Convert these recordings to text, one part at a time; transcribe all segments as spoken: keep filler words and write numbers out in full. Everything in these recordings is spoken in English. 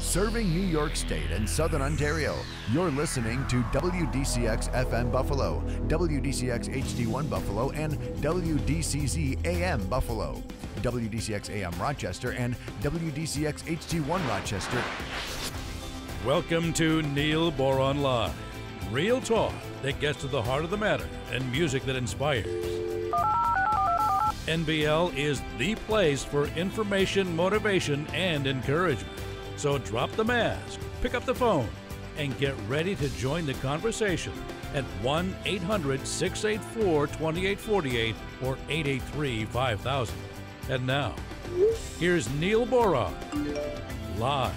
Serving New York State and Southern Ontario, you're listening to W D C X F M Buffalo, W D C X H D one Buffalo, and W D C Z A M Buffalo, W D C X A M Rochester, and W D C X H D one Rochester. Welcome to Neil Boron Live. Real talk that gets to the heart of the matter and music that inspires. N B L is the place for information, motivation, and encouragement. So drop the mask, pick up the phone, and get ready to join the conversation at one eight hundred, six eight four, two eight four eight or eight eight three, five thousand. And now, here's Neil Boron, live.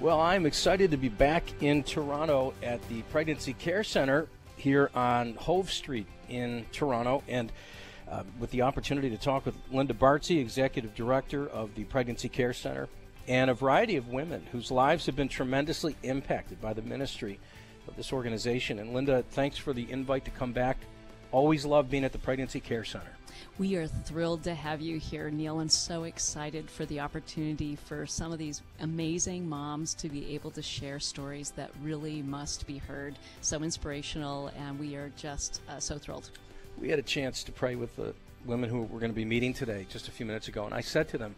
Well, I'm excited to be back in Toronto at the Pregnancy Care Centre here on Hove Street in Toronto, and uh, with the opportunity to talk with Linda Bartsy, Executive Director of the Pregnancy Care Centre, and a variety of women whose lives have been tremendously impacted by the ministry of this organization. And Linda, thanks for the invite to come back. Always love being at the Pregnancy Care Centre. We are thrilled to have you here, Neil, and so excited for the opportunity for some of these amazing moms to be able to share stories that really must be heard. So inspirational, and we are just uh, so thrilled. We had a chance to pray with the women who we're going to be meeting today just a few minutes ago, and I said to them,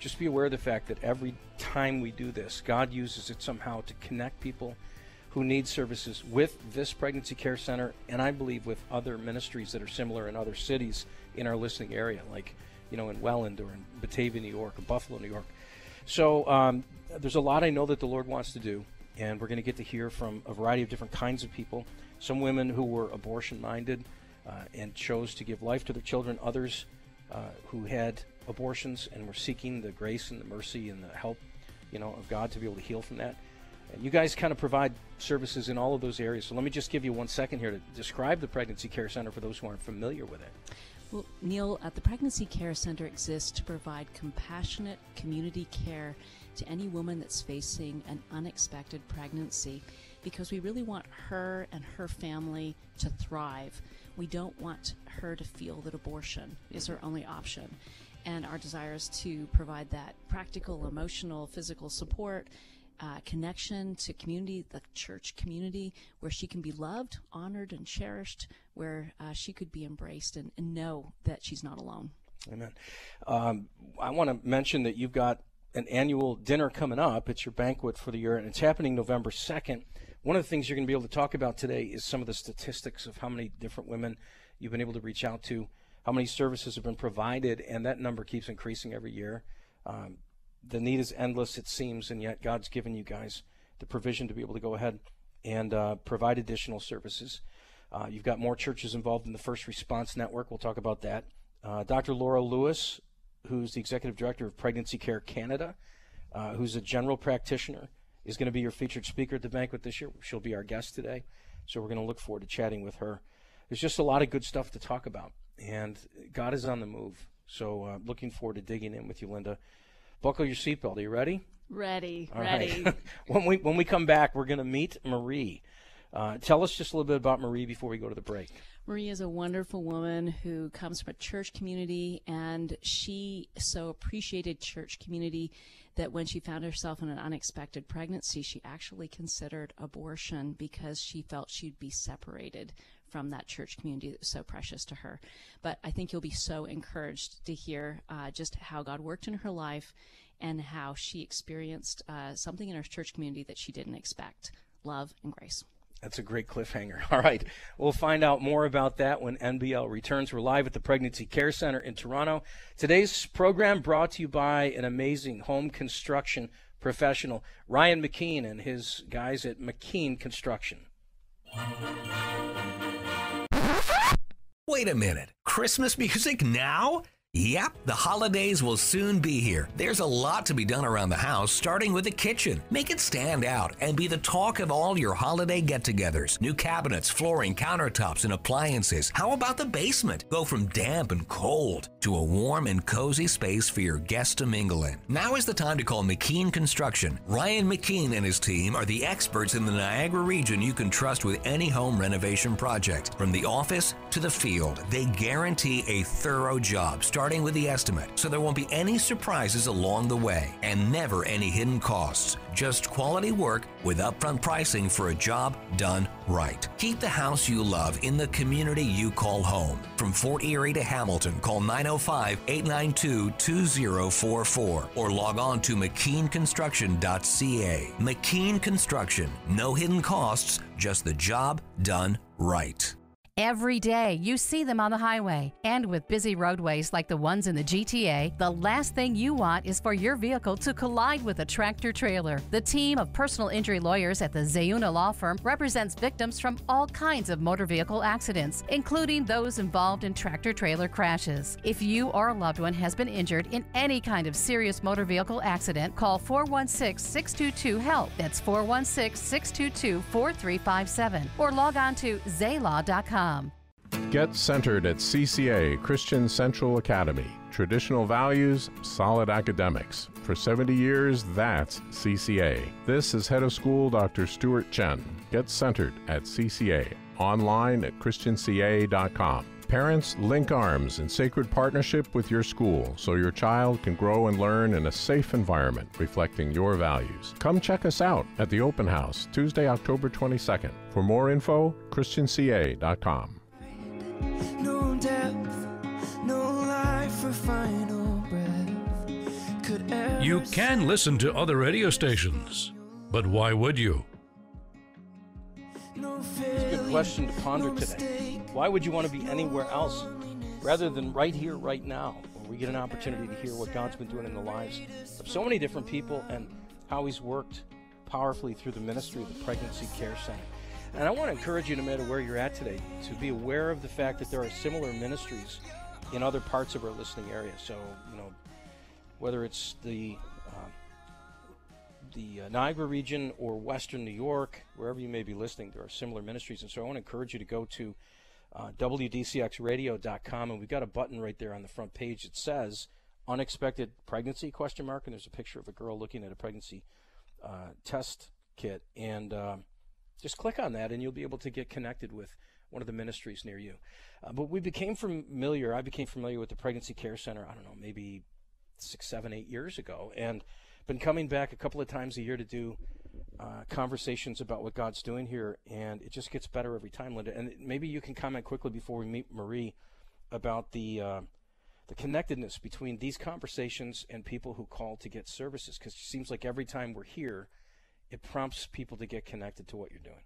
just be aware of the fact that every time we do this, God uses it somehow to connect people who need services with this Pregnancy Care Centre, and I believe with other ministries that are similar in other cities in our listening area, like, you know, in Welland or in Batavia, New York, or Buffalo, New York. So um, there's a lot I know that the Lord wants to do, and we're going to get to hear from a variety of different kinds of people. Some women who were abortion-minded uh, and chose to give life to their children, others uh, who had abortions and were seeking the grace and the mercy and the help, you know, of God to be able to heal from that. You guys kind of provide services in all of those areas. So let me just give you one second here to describe the Pregnancy Care Centre for those who aren't familiar with it. Well, Neil, at the Pregnancy Care Centre exists to provide compassionate community care to any woman that's facing an unexpected pregnancy, because we really want her and her family to thrive. We don't want her to feel that abortion is her only option. And our desire is to provide that practical, emotional, physical support, Uh, connection to community, the church community, where she can be loved, honored, and cherished, where uh, she could be embraced and, and know that she's not alone. Amen. Um, I want to mention that you've got an annual dinner coming up. It's your banquet for the year, and it's happening November second. One of the things you're going to be able to talk about today is some of the statistics of how many different women you've been able to reach out to, how many services have been provided, and that number keeps increasing every year. Um, The need is endless, it seems, and yet God's given you guys the provision to be able to go ahead and uh, provide additional services. Uh, you've got more churches involved in the First Response Network. We'll talk about that. Uh, Doctor Laura Lewis, who's the Executive Director of Pregnancy Care Canada, uh, who's a general practitioner, is going to be your featured speaker at the banquet this year. She'll be our guest today, so we're going to look forward to chatting with her. There's just a lot of good stuff to talk about, and God is on the move. So uh, looking forward to digging in with you, Linda. Buckle your seatbelt. Are you ready? Ready. All ready. Right. when we when we come back, we're going to meet Marie. Uh, tell us just a little bit about Marie before we go to the break. Marie is a wonderful woman who comes from a church community, and she so appreciated church community that when she found herself in an unexpected pregnancy, she actually considered abortion because she felt she'd be separated from that church community that was so precious to her. But I think you'll be so encouraged to hear uh, just how God worked in her life and how she experienced uh, something in her church community that she didn't expect, love and grace. That's a great cliffhanger. All right, we'll find out more about that when N B L returns. We're live at the Pregnancy Care Centre in Toronto. Today's program brought to you by an amazing home construction professional, Ryan McKean, and his guys at McKean Construction. Wait a minute, Christmas music now? Yep, the holidays will soon be here. There's a lot to be done around the house, starting with the kitchen. Make it stand out and be the talk of all your holiday get-togethers. New cabinets, flooring, countertops, and appliances. How about the basement? Go from damp and cold to a warm and cozy space for your guests to mingle in. Now is the time to call McKean Construction. Ryan McKean and his team are the experts in the Niagara region you can trust with any home renovation project. From the office to the field, they guarantee a thorough job, starting starting with the estimate, so there won't be any surprises along the way and never any hidden costs. Just quality work with upfront pricing for a job done right. Keep the house you love in the community you call home. From Fort Erie to Hamilton, call nine oh five, eight nine two, two oh four four or log on to McKean Construction dot C A. McKean Construction. No hidden costs, just the job done right. Every day you see them on the highway, and with busy roadways like the ones in the G T A, the last thing you want is for your vehicle to collide with a tractor trailer. The team of personal injury lawyers at the Zayuna Law Firm represents victims from all kinds of motor vehicle accidents, including those involved in tractor trailer crashes. If you or a loved one has been injured in any kind of serious motor vehicle accident, call four one six, six two two, HELP. That's four one six, six two two, four three five seven or log on to zay law dot com. Get centered at C C A, Christian Central Academy. Traditional values, solid academics. For seventy years, that's C C A. This is Head of School Doctor Stuart Chen. Get centered at C C A. Online at christian c a dot com. Parents, link arms in sacred partnership with your school so your child can grow and learn in a safe environment reflecting your values. Come check us out at the Open House, Tuesday, October twenty-second. For more info, christian c a dot com. No depth, no life or final breath could ever. You can listen to other radio stations, but why would you? It's a good question to ponder today. Why would you want to be anywhere else rather than right here, right now, where we get an opportunity to hear what God's been doing in the lives of so many different people and how he's worked powerfully through the ministry of the Pregnancy Care Centre. And I want to encourage you, no matter where you're at today, to be aware of the fact that there are similar ministries in other parts of our listening area. So, you know, whether it's the the uh, Niagara region or Western New York, wherever you may be listening, there are similar ministries. And so I want to encourage you to go to uh, W D C X radio dot com, and we've got a button right there on the front page that says unexpected pregnancy question mark, and there's a picture of a girl looking at a pregnancy uh, test kit. And uh, just click on that, and you'll be able to get connected with one of the ministries near you. Uh, but we became familiar, I became familiar with the Pregnancy Care Center, I don't know, maybe six, seven, eight years ago. And been coming back a couple of times a year to do uh, conversations about what God's doing here, and it just gets better every time, Linda. And maybe you can comment quickly before we meet Marie about the uh, the connectedness between these conversations and people who call to get services, because it seems like every time we're here, it prompts people to get connected to what you're doing.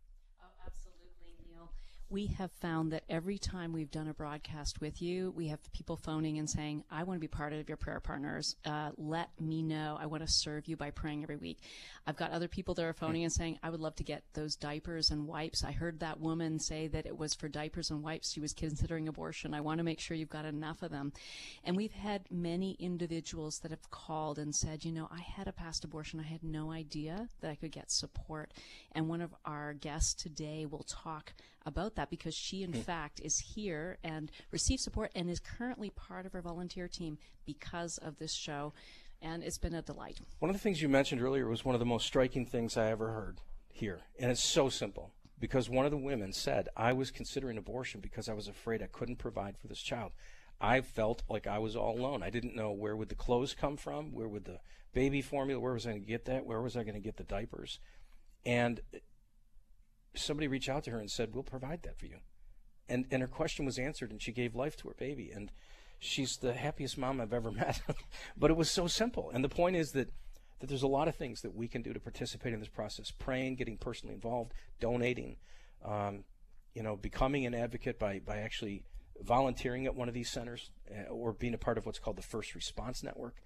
We have found that every time we've done a broadcast with you, we have people phoning and saying, I want to be part of your prayer partners. Uh, let me know. I want to serve you by praying every week. I've got other people that are phoning and saying, I would love to get those diapers and wipes. I heard that woman say that it was for diapers and wipes. She was considering abortion. I want to make sure you've got enough of them. And we've had many individuals that have called and said, you know, I had a past abortion. I had no idea that I could get support. And one of our guests today will talk about that, because she in fact is here and receives support and is currently part of our volunteer team because of this show, and it's been a delight. One of the things you mentioned earlier was one of the most striking things I ever heard here, and it's so simple, because one of the women said, I was considering abortion because I was afraid I couldn't provide for this child. I felt like I was all alone. I didn't know, where would the clothes come from, where would the baby formula, where was I going to get that, where was I going to get the diapers? And somebody reached out to her and said, we'll provide that for you. And and her question was answered, and she gave life to her baby. And she's the happiest mom I've ever met. But it was so simple. And the point is that, that there's a lot of things that we can do to participate in this process. Praying, getting personally involved, donating, um, you know, becoming an advocate by, by actually volunteering at one of these centers, uh, or being a part of what's called the First Response Network.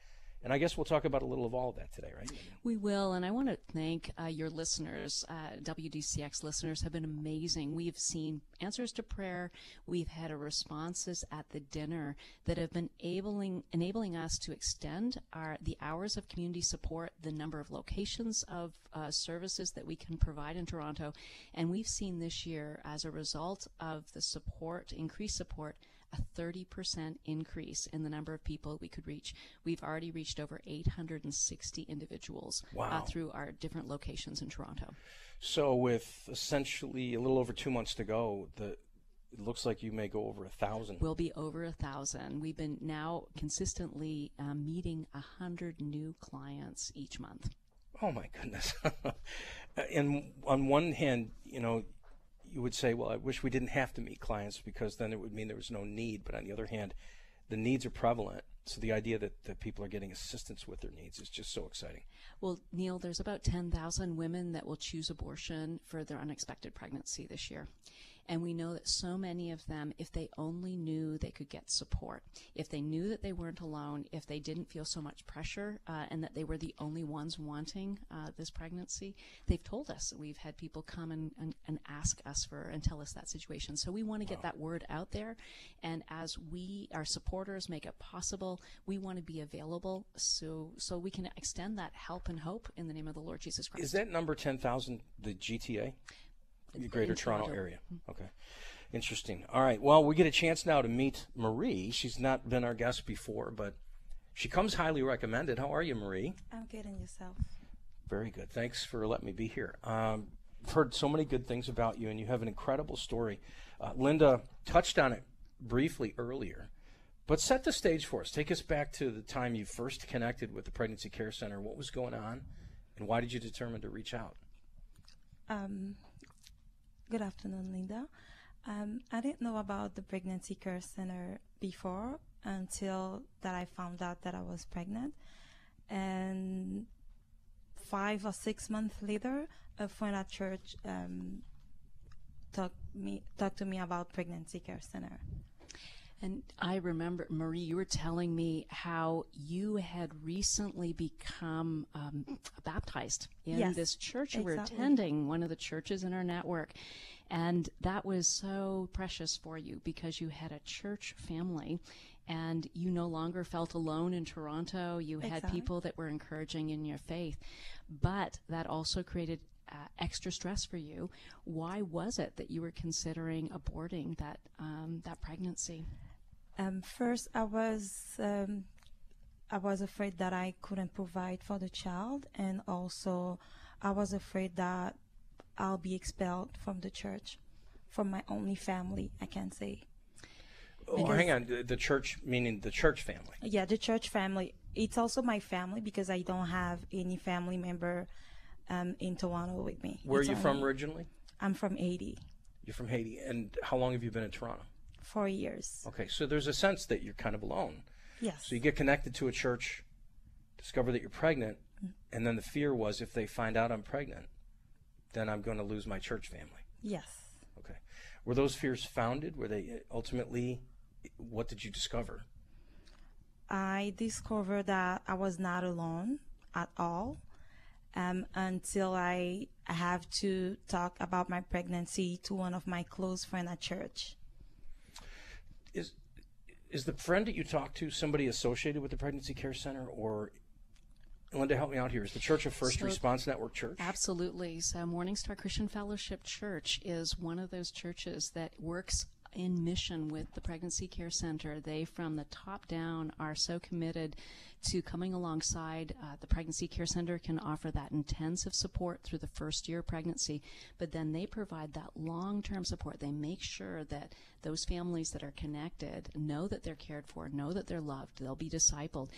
And I guess we'll talk about a little of all of that today, right? We will, and I want to thank uh, your listeners. Uh, W D C X listeners have been amazing. We've seen answers to prayer. We've had a responses at the dinner that have been enabling, enabling us to extend our the hours of community support, the number of locations of uh, services that we can provide in Toronto. And we've seen this year, as a result of the support, increased support, a thirty percent increase in the number of people we could reach. We've already reached over eight hundred sixty individuals. Wow. uh, through our different locations in Toronto. So with essentially a little over two months to go, the it looks like you may go over a thousand. We'll be over a thousand. We've been now consistently uh, meeting a hundred new clients each month. Oh my goodness. And on one hand, you know, you would say, well, I wish we didn't have to meet clients because then it would mean there was no need. But on the other hand, the needs are prevalent. So the idea that, that people are getting assistance with their needs is just so exciting. Well, Neil, there's about ten thousand women that will choose abortion for their unexpected pregnancy this year. And we know that so many of them, if they only knew they could get support, if they knew that they weren't alone, if they didn't feel so much pressure uh, and that they were the only ones wanting uh, this pregnancy, they've told us. We've had people come and, and, and ask us for and tell us that situation. So we want to wow. get that word out there. And as we, our supporters, make it possible, we want to be available so so we can extend that help and hope in the name of the Lord Jesus Christ. Is that number ten thousand the G T A? The Greater Toronto, Toronto area. Okay. Interesting. All right. Well, we get a chance now to meet Marie. She's not been our guest before, but she comes highly recommended. How are you, Marie? I'm good, and yourself? Very good. Thanks for letting me be here. Um, I've heard so many good things about you, and you have an incredible story. Uh, Linda touched on it briefly earlier, but set the stage for us. Take us back to the time you first connected with the Pregnancy Care Centre. What was going on, and why did you determine to reach out? Um... Good afternoon, Linda. Um, I didn't know about the Pregnancy Care Centre before until that I found out that I was pregnant. And five or six months later, a friend at church um, talked me talked to me about Pregnancy Care Centre. And I remember, Marie, you were telling me how you had recently become um, baptized in yes, this church. You exactly. were attending one of the churches in our network. And that was so precious for you because you had a church family and you no longer felt alone in Toronto. You had exactly. people that were encouraging in your faith. But that also created Uh, extra stress for you. Why was it that you were considering aborting that um, that pregnancy? Um, first, I was um, I was afraid that I couldn't provide for the child, and also I was afraid that I'll be expelled from the church, from my only family. I can say. Oh, because, hang on. The, the church, meaning the church family. Yeah, the church family. It's also my family because I don't have any family member Um, in Toronto with me. Where it's are you from originally? I'm from Haiti. You're from Haiti. And how long have you been in Toronto? Four years. Okay, so there's a sense that you're kind of alone. Yes. So you get connected to a church, discover that you're pregnant, mm-hmm. and then the fear was if they find out I'm pregnant, then I'm going to lose my church family. Yes. Okay. Were those fears founded? Were they ultimately, what did you discover? I discovered that I was not alone at all. Um, until I have to talk about my pregnancy to one of my close friends at church. Is is the friend that you talk to somebody associated with the Pregnancy Care Centre, or Linda, help me out here. Is the Church of First so, Response Network church? Absolutely. So Morningstar Christian Fellowship Church is one of those churches that works in mission with the Pregnancy Care Centre. They, from the top down, are so committed to coming alongside. Uh, the Pregnancy Care Centre can offer that intensive support through the first year of pregnancy, but then they provide that long-term support. They make sure that those families that are connected know that they're cared for, know that they're loved, they'll be discipled.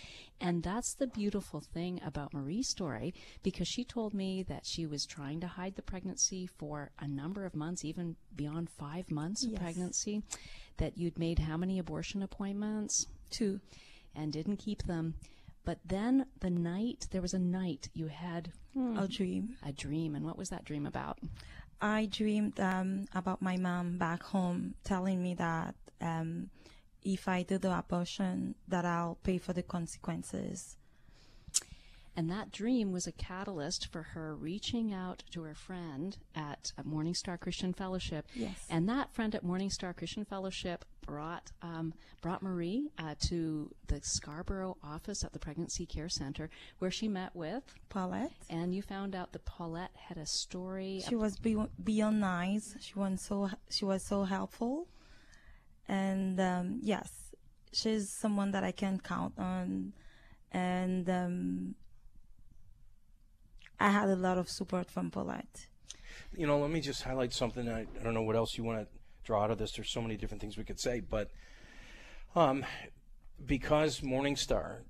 And that's the beautiful thing about Marie's story, because she told me that she was trying to hide the pregnancy for a number of months, even beyond five months yes. of pregnancy, that you'd made how many abortion appointments? Two. And didn't keep them. But then the night, there was a night you had hmm, a dream. A dream. And what was that dream about? I dreamed um, about my mom back home telling me that um, if I do the abortion, that I'll pay for the consequences. And that dream was a catalyst for her reaching out to her friend at Morningstar Christian Fellowship. Yes. And that friend at Morningstar Christian Fellowship brought um, brought Marie uh, to the Scarborough office at the Pregnancy Care Centre, where she met with Paulette. And you found out that Paulette had a story. She was be beyond nice. She was so she was so helpful, and um, yes, she's someone that I can count on, and. Um, I had a lot of support from Paulette. You know, let me just highlight something. I, I don't know what else you want to draw out of this. There's so many different things we could say, but um, because Morningstar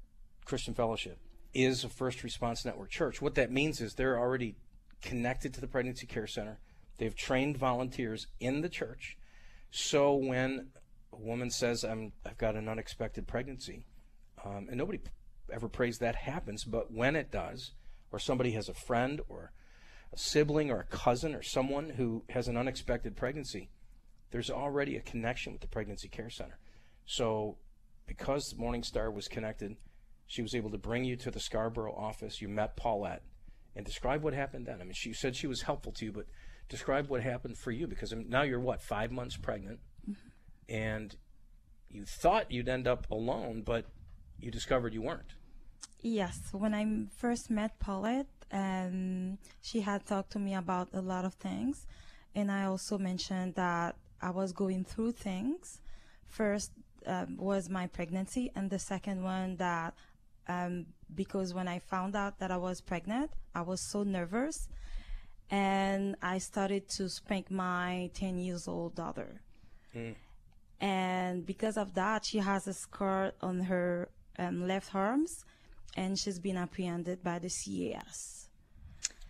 Christian Fellowship is a First Response Network church, what that means is they're already connected to the Pregnancy Care Center. They've trained volunteers in the church, so when a woman says, I'm, I've got an unexpected pregnancy, um, and nobody ever prays that happens, but when it does, or somebody has a friend or a sibling or a cousin or someone who has an unexpected pregnancy, there's already a connection with the Pregnancy Care Center. So because Morningstar was connected, she was able to bring you to the Scarborough office. You met Paulette, and describe what happened then. I mean, she said she was helpful to you, but describe what happened for you, because now you're, what, five months pregnant, and you thought you'd end up alone, but you discovered you weren't. Yes. When I first met Paulette, um, she had talked to me about a lot of things, and I also mentioned that I was going through things. First um, was my pregnancy, and the second one that um, because when I found out that I was pregnant, I was so nervous, and I started to spank my ten years old daughter. Mm. And because of that, she has a scar on her um, left arms, and she's been apprehended by the C A S.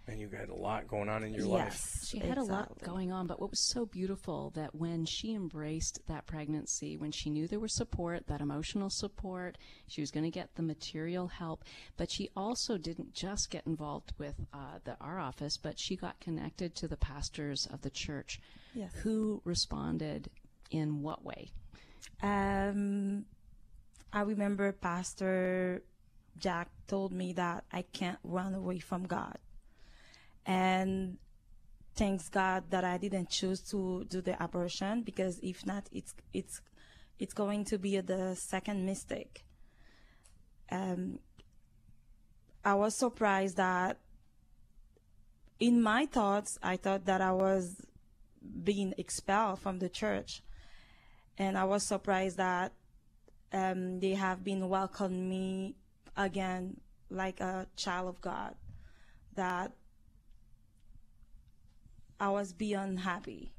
And you had a lot going on in your yes, life. Yes, she had exactly. a lot going on, but what was so beautiful that when she embraced that pregnancy, when she knew there was support, that emotional support, she was going to get the material help, but she also didn't just get involved with uh, the, our office, but she got connected to the pastors of the church. Yes. Who responded in what way? Um, I remember Pastor Jack told me that I can't run away from God, and thanks God that I didn't choose to do the abortion, because if not, it's it's it's going to be the second mistake. Um, I was surprised that in my thoughts, I thought that I was being expelled from the church, and I was surprised that um, they have been welcoming me again like a child of God, that I was beyond happy.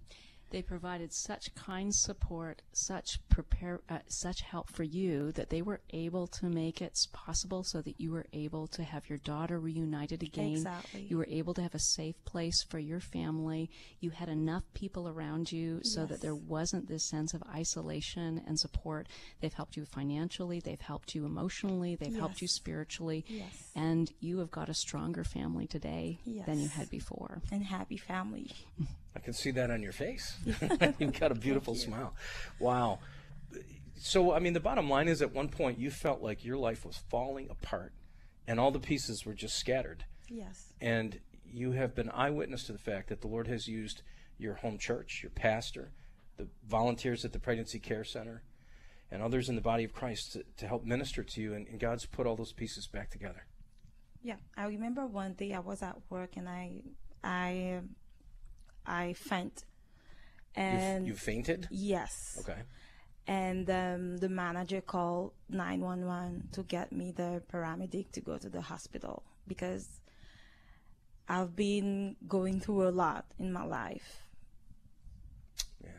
They provided such kind support, such prepare, uh, such help for you, that they were able to make it possible so that you were able to have your daughter reunited again. Exactly. You were able to have a safe place for your family. You had enough people around you so yes. that there wasn't this sense of isolation and support. They've helped you financially. They've helped you emotionally. They've yes. helped you spiritually. Yes. And you have got a stronger family today yes. than you had before. And happy family. I can see that on your face. You've got a beautiful smile. Wow. So, I mean, the bottom line is at one point you felt like your life was falling apart and all the pieces were just scattered. Yes. And you have been eyewitness to the fact that the Lord has used your home church, your pastor, the volunteers at the Pregnancy Care Center, and others in the body of Christ to, to help minister to you, and, and God's put all those pieces back together. Yeah. I remember one day I was at work and I... I um, I faint. And you, you fainted? Yes. Okay. And um, the manager called nine one one to get me the paramedic to go to the hospital, because I've been going through a lot in my life. Yeah.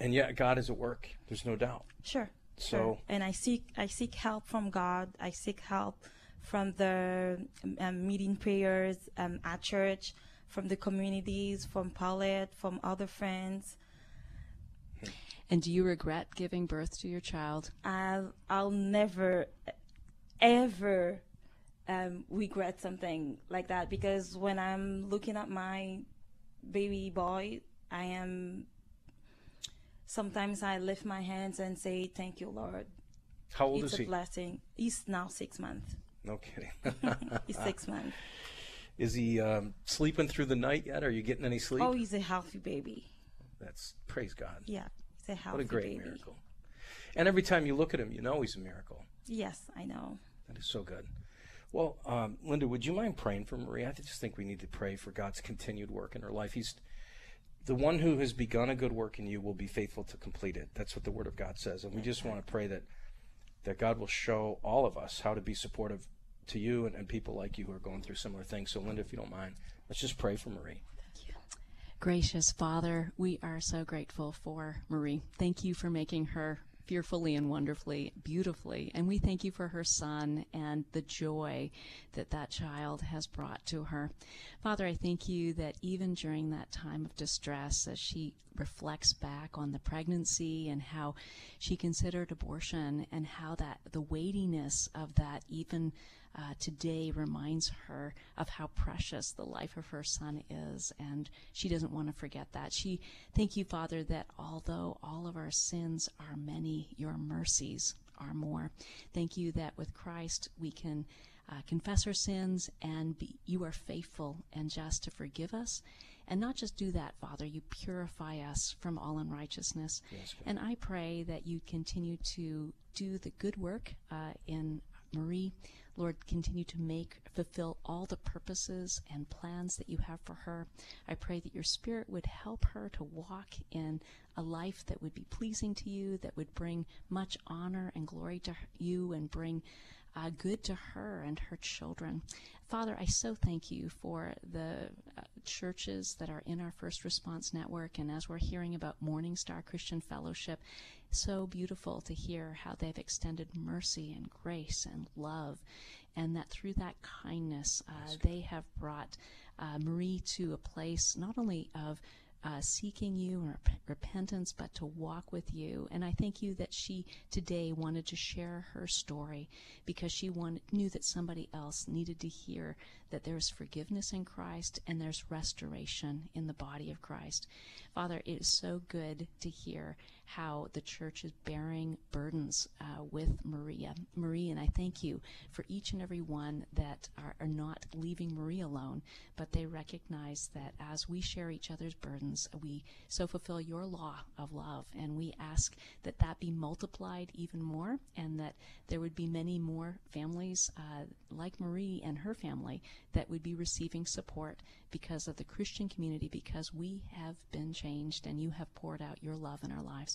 And yet God is at work. There's no doubt. Sure. So. Sure. And I seek I seek help from God. I seek help from the um, meeting prayers um, at church, from the communities, from Paulette, from other friends. And do you regret giving birth to your child? I'll, I'll never, ever um, regret something like that, because when I'm looking at my baby boy, I am, sometimes I lift my hands and say, thank you, Lord. How old is he? It's a blessing. He's now six months. No kidding. He's six months. Is he um, sleeping through the night yet? Are you getting any sleep? Oh, he's a healthy baby. That's, praise God. Yeah, he's a healthy baby. What a great baby. Miracle. And every time you look at him, you know he's a miracle. Yes, I know. That is so good. Well, um, Linda, would you mind praying for Marie? I just think we need to pray for God's continued work in her life. He's the one who has begun a good work in you will be faithful to complete it. That's what the Word of God says. And we just want to pray that, that God will show all of us how to be supportive to you and, and people like you who are going through similar things. So Linda, if you don't mind, let's just pray for Marie. Thank you. Gracious Father, we are so grateful for Marie. Thank you for making her fearfully and wonderfully, beautifully. And we thank you for her son and the joy that that child has brought to her. Father, I thank you that even during that time of distress, as she reflects back on the pregnancy and how she considered abortion and how that the weightiness of that even Uh, today reminds her of how precious the life of her son is, and she doesn't want to forget that. She, thank you, Father, that although all of our sins are many, your mercies are more. Thank you that with Christ we can uh, confess our sins, and be, you are faithful and just to forgive us. And not just do that, Father, you purify us from all unrighteousness. Yes, and I pray that you continue to do the good work uh, in Marie. Lord, continue to make, fulfill all the purposes and plans that you have for her. I pray that your Spirit would help her to walk in a life that would be pleasing to you, that would bring much honor and glory to you and bring uh, good to her and her children. Father, I so thank you for the uh, churches that are in our First Response Network, and as we're hearing about Morningstar Christian Fellowship, so beautiful to hear how they've extended mercy and grace and love, and that through that kindness uh, they have brought uh, Marie to a place not only of Uh, seeking you and rep- repentance, but to walk with you. And I thank you that she today wanted to share her story because she wanted, knew that somebody else needed to hear that there's forgiveness in Christ and there's restoration in the body of Christ. Father, it is so good to hear how the church is bearing burdens uh, with Maria. Marie, and I thank you for each and every one that are, are not leaving Marie alone, but they recognize that as we share each other's burdens, we so fulfill your law of love, and we ask that that be multiplied even more, and that there would be many more families uh, like Marie and her family that would be receiving support because of the Christian community, because we have been changed and you have poured out your love in our lives.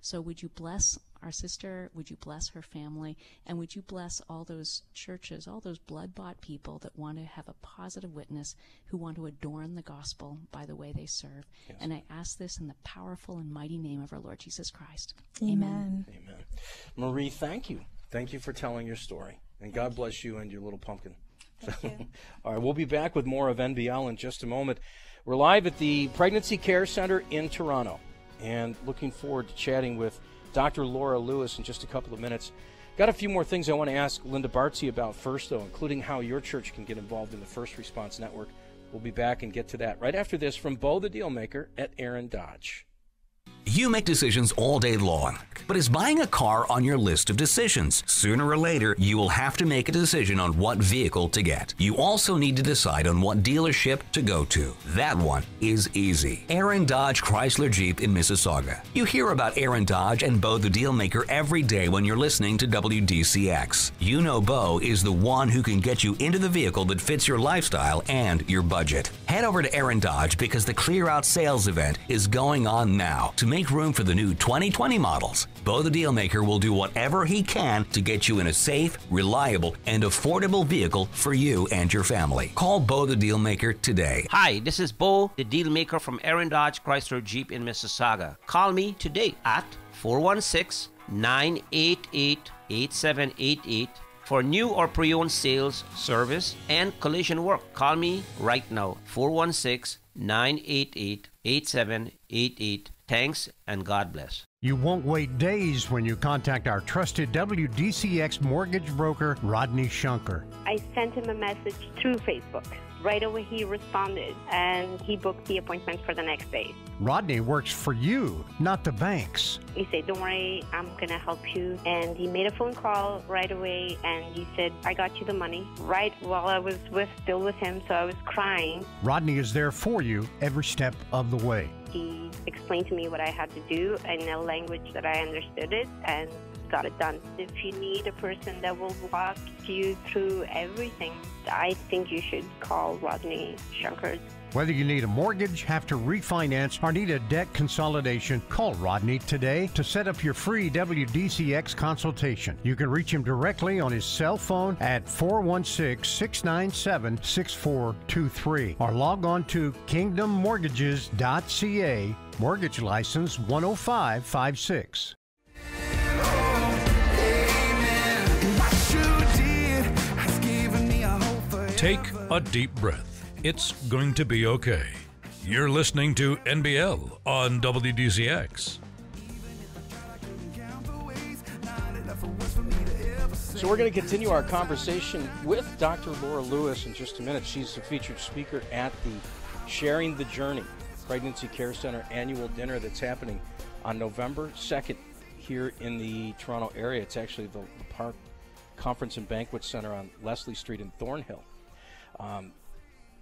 So would you bless our sister, would you bless her family, and would you bless all those churches, all those blood-bought people that want to have a positive witness, who want to adorn the gospel by the way they serve. Yes. And I ask this in the powerful and mighty name of our Lord Jesus Christ. Amen. Amen. Amen. Marie, thank you. Thank you for telling your story. And God bless you and your little pumpkin. Thank so, you. All right, we'll be back with more of N B L in just a moment. We're live at the Pregnancy Care Centre in Toronto, and looking forward to chatting with Doctor Laura Lewis in just a couple of minutes. Got a few more things I want to ask Linda Bartsy about first, though, including how your church can get involved in the First Response Network. We'll be back and get to that right after this from Bo the Dealmaker at Erin Dodge. You make decisions all day long, but is buying a car on your list of decisions? Sooner or later, you will have to make a decision on what vehicle to get. You also need to decide on what dealership to go to. That one is easy. Erin Dodge Chrysler Jeep in Mississauga. You hear about Erin Dodge and Bo the Dealmaker every day when you're listening to W D C X. You know Bo is the one who can get you into the vehicle that fits your lifestyle and your budget. Head over to Erin Dodge because the Clear Out Sales event is going on now to make room for the new twenty twenty models. Bo the Dealmaker will do whatever he can to get you in a safe, reliable, and affordable vehicle for you and your family. Call Bo the Dealmaker today. Hi, this is Bo the Dealmaker from Erin Dodge Chrysler Jeep in Mississauga. Call me today at four one six, nine eight eight, eight seven eight eight for new or pre-owned sales, service, and collision work. Call me right now, four one six, nine eight eight, eight seven eight eight. Thanks and God bless. You won't wait days when you contact our trusted W D C X mortgage broker, Rodney Shunker. I sent him a message through Facebook. Right away he responded, and he booked the appointment for the next day. Rodney works for you, not the banks. He said, don't worry, I'm going to help you. And he made a phone call right away, and he said, I got you the money. Right while I was with, still with him, so I was crying. Rodney is there for you every step of the way. He explained to me what I had to do in a language that I understood it, and got it done. If you need a person that will walk you through everything, I think you should call Rodney Shunkard. Whether you need a mortgage, have to refinance, or need a debt consolidation, call Rodney today to set up your free W D C X consultation. You can reach him directly on his cell phone at four one six, six nine seven, six four two three or log on to kingdom mortgages dot c a, mortgage license one oh five five six. Take a deep breath. It's going to be okay. You're listening to N B L on W D C X. So we're going to continue our conversation with Doctor Laura Lewis in just a minute. She's a featured speaker at the Sharing the Journey Pregnancy Care Centre annual dinner that's happening on November second here in the Toronto area. It's actually the, the Park Conference and Banquet Centre on Leslie Street in Thornhill. Um,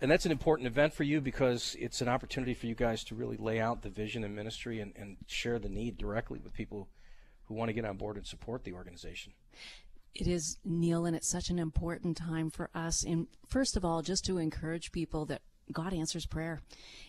And that's an important event for you because it's an opportunity for you guys to really lay out the vision and ministry and, and share the need directly with people who want to get on board and support the organization. It is, Neil, and it's such an important time for us. And first of all, just to encourage people that God answers prayer.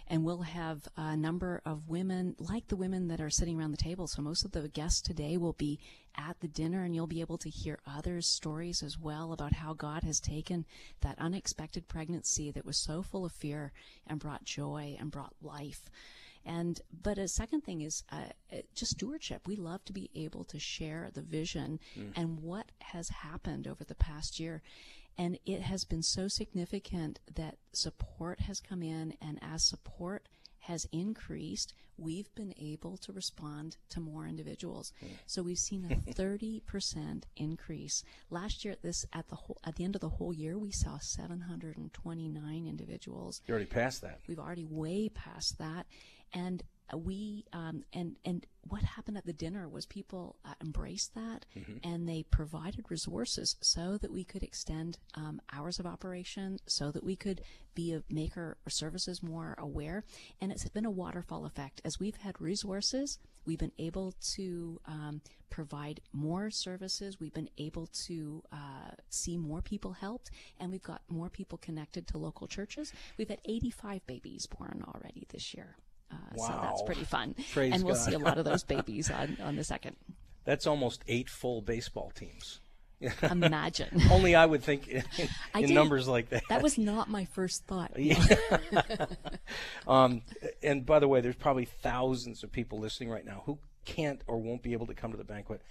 And we'll have a number of women, like the women that are sitting around the table. So most of the guests today will be at the dinner, and you'll be able to hear others' stories as well about how God has taken that unexpected pregnancy that was so full of fear and brought joy and brought life. And but a second thing is uh, just stewardship. We love to be able to share the vision mm. and what has happened over the past year. And it has been so significant that support has come in, and as support has increased, we've been able to respond to more individuals. Yeah. So we've seen a thirty percent increase. Last year at this at the whole, at the end of the whole year, we saw seven hundred twenty-nine individuals. You already passed that. We've already way past that. And we um, and and what happened at the dinner was people uh, embraced that, mm-hmm. and they provided resources so that we could extend um, hours of operation, so that we could be a, make our services more aware. And it's been a waterfall effect. As we've had resources, we've been able to um, provide more services. We've been able to uh, see more people helped, and we've got more people connected to local churches. We've had eighty-five babies born already this year. Uh, wow. So that's pretty fun. Praise and we'll God. See a lot of those babies on, on the second. That's almost eight full baseball teams. Imagine. Only I would think in, in I numbers like that. That was not my first thought. Yeah. um, and by the way, there's probably thousands of people listening right now who can't or won't be able to come to the banquet.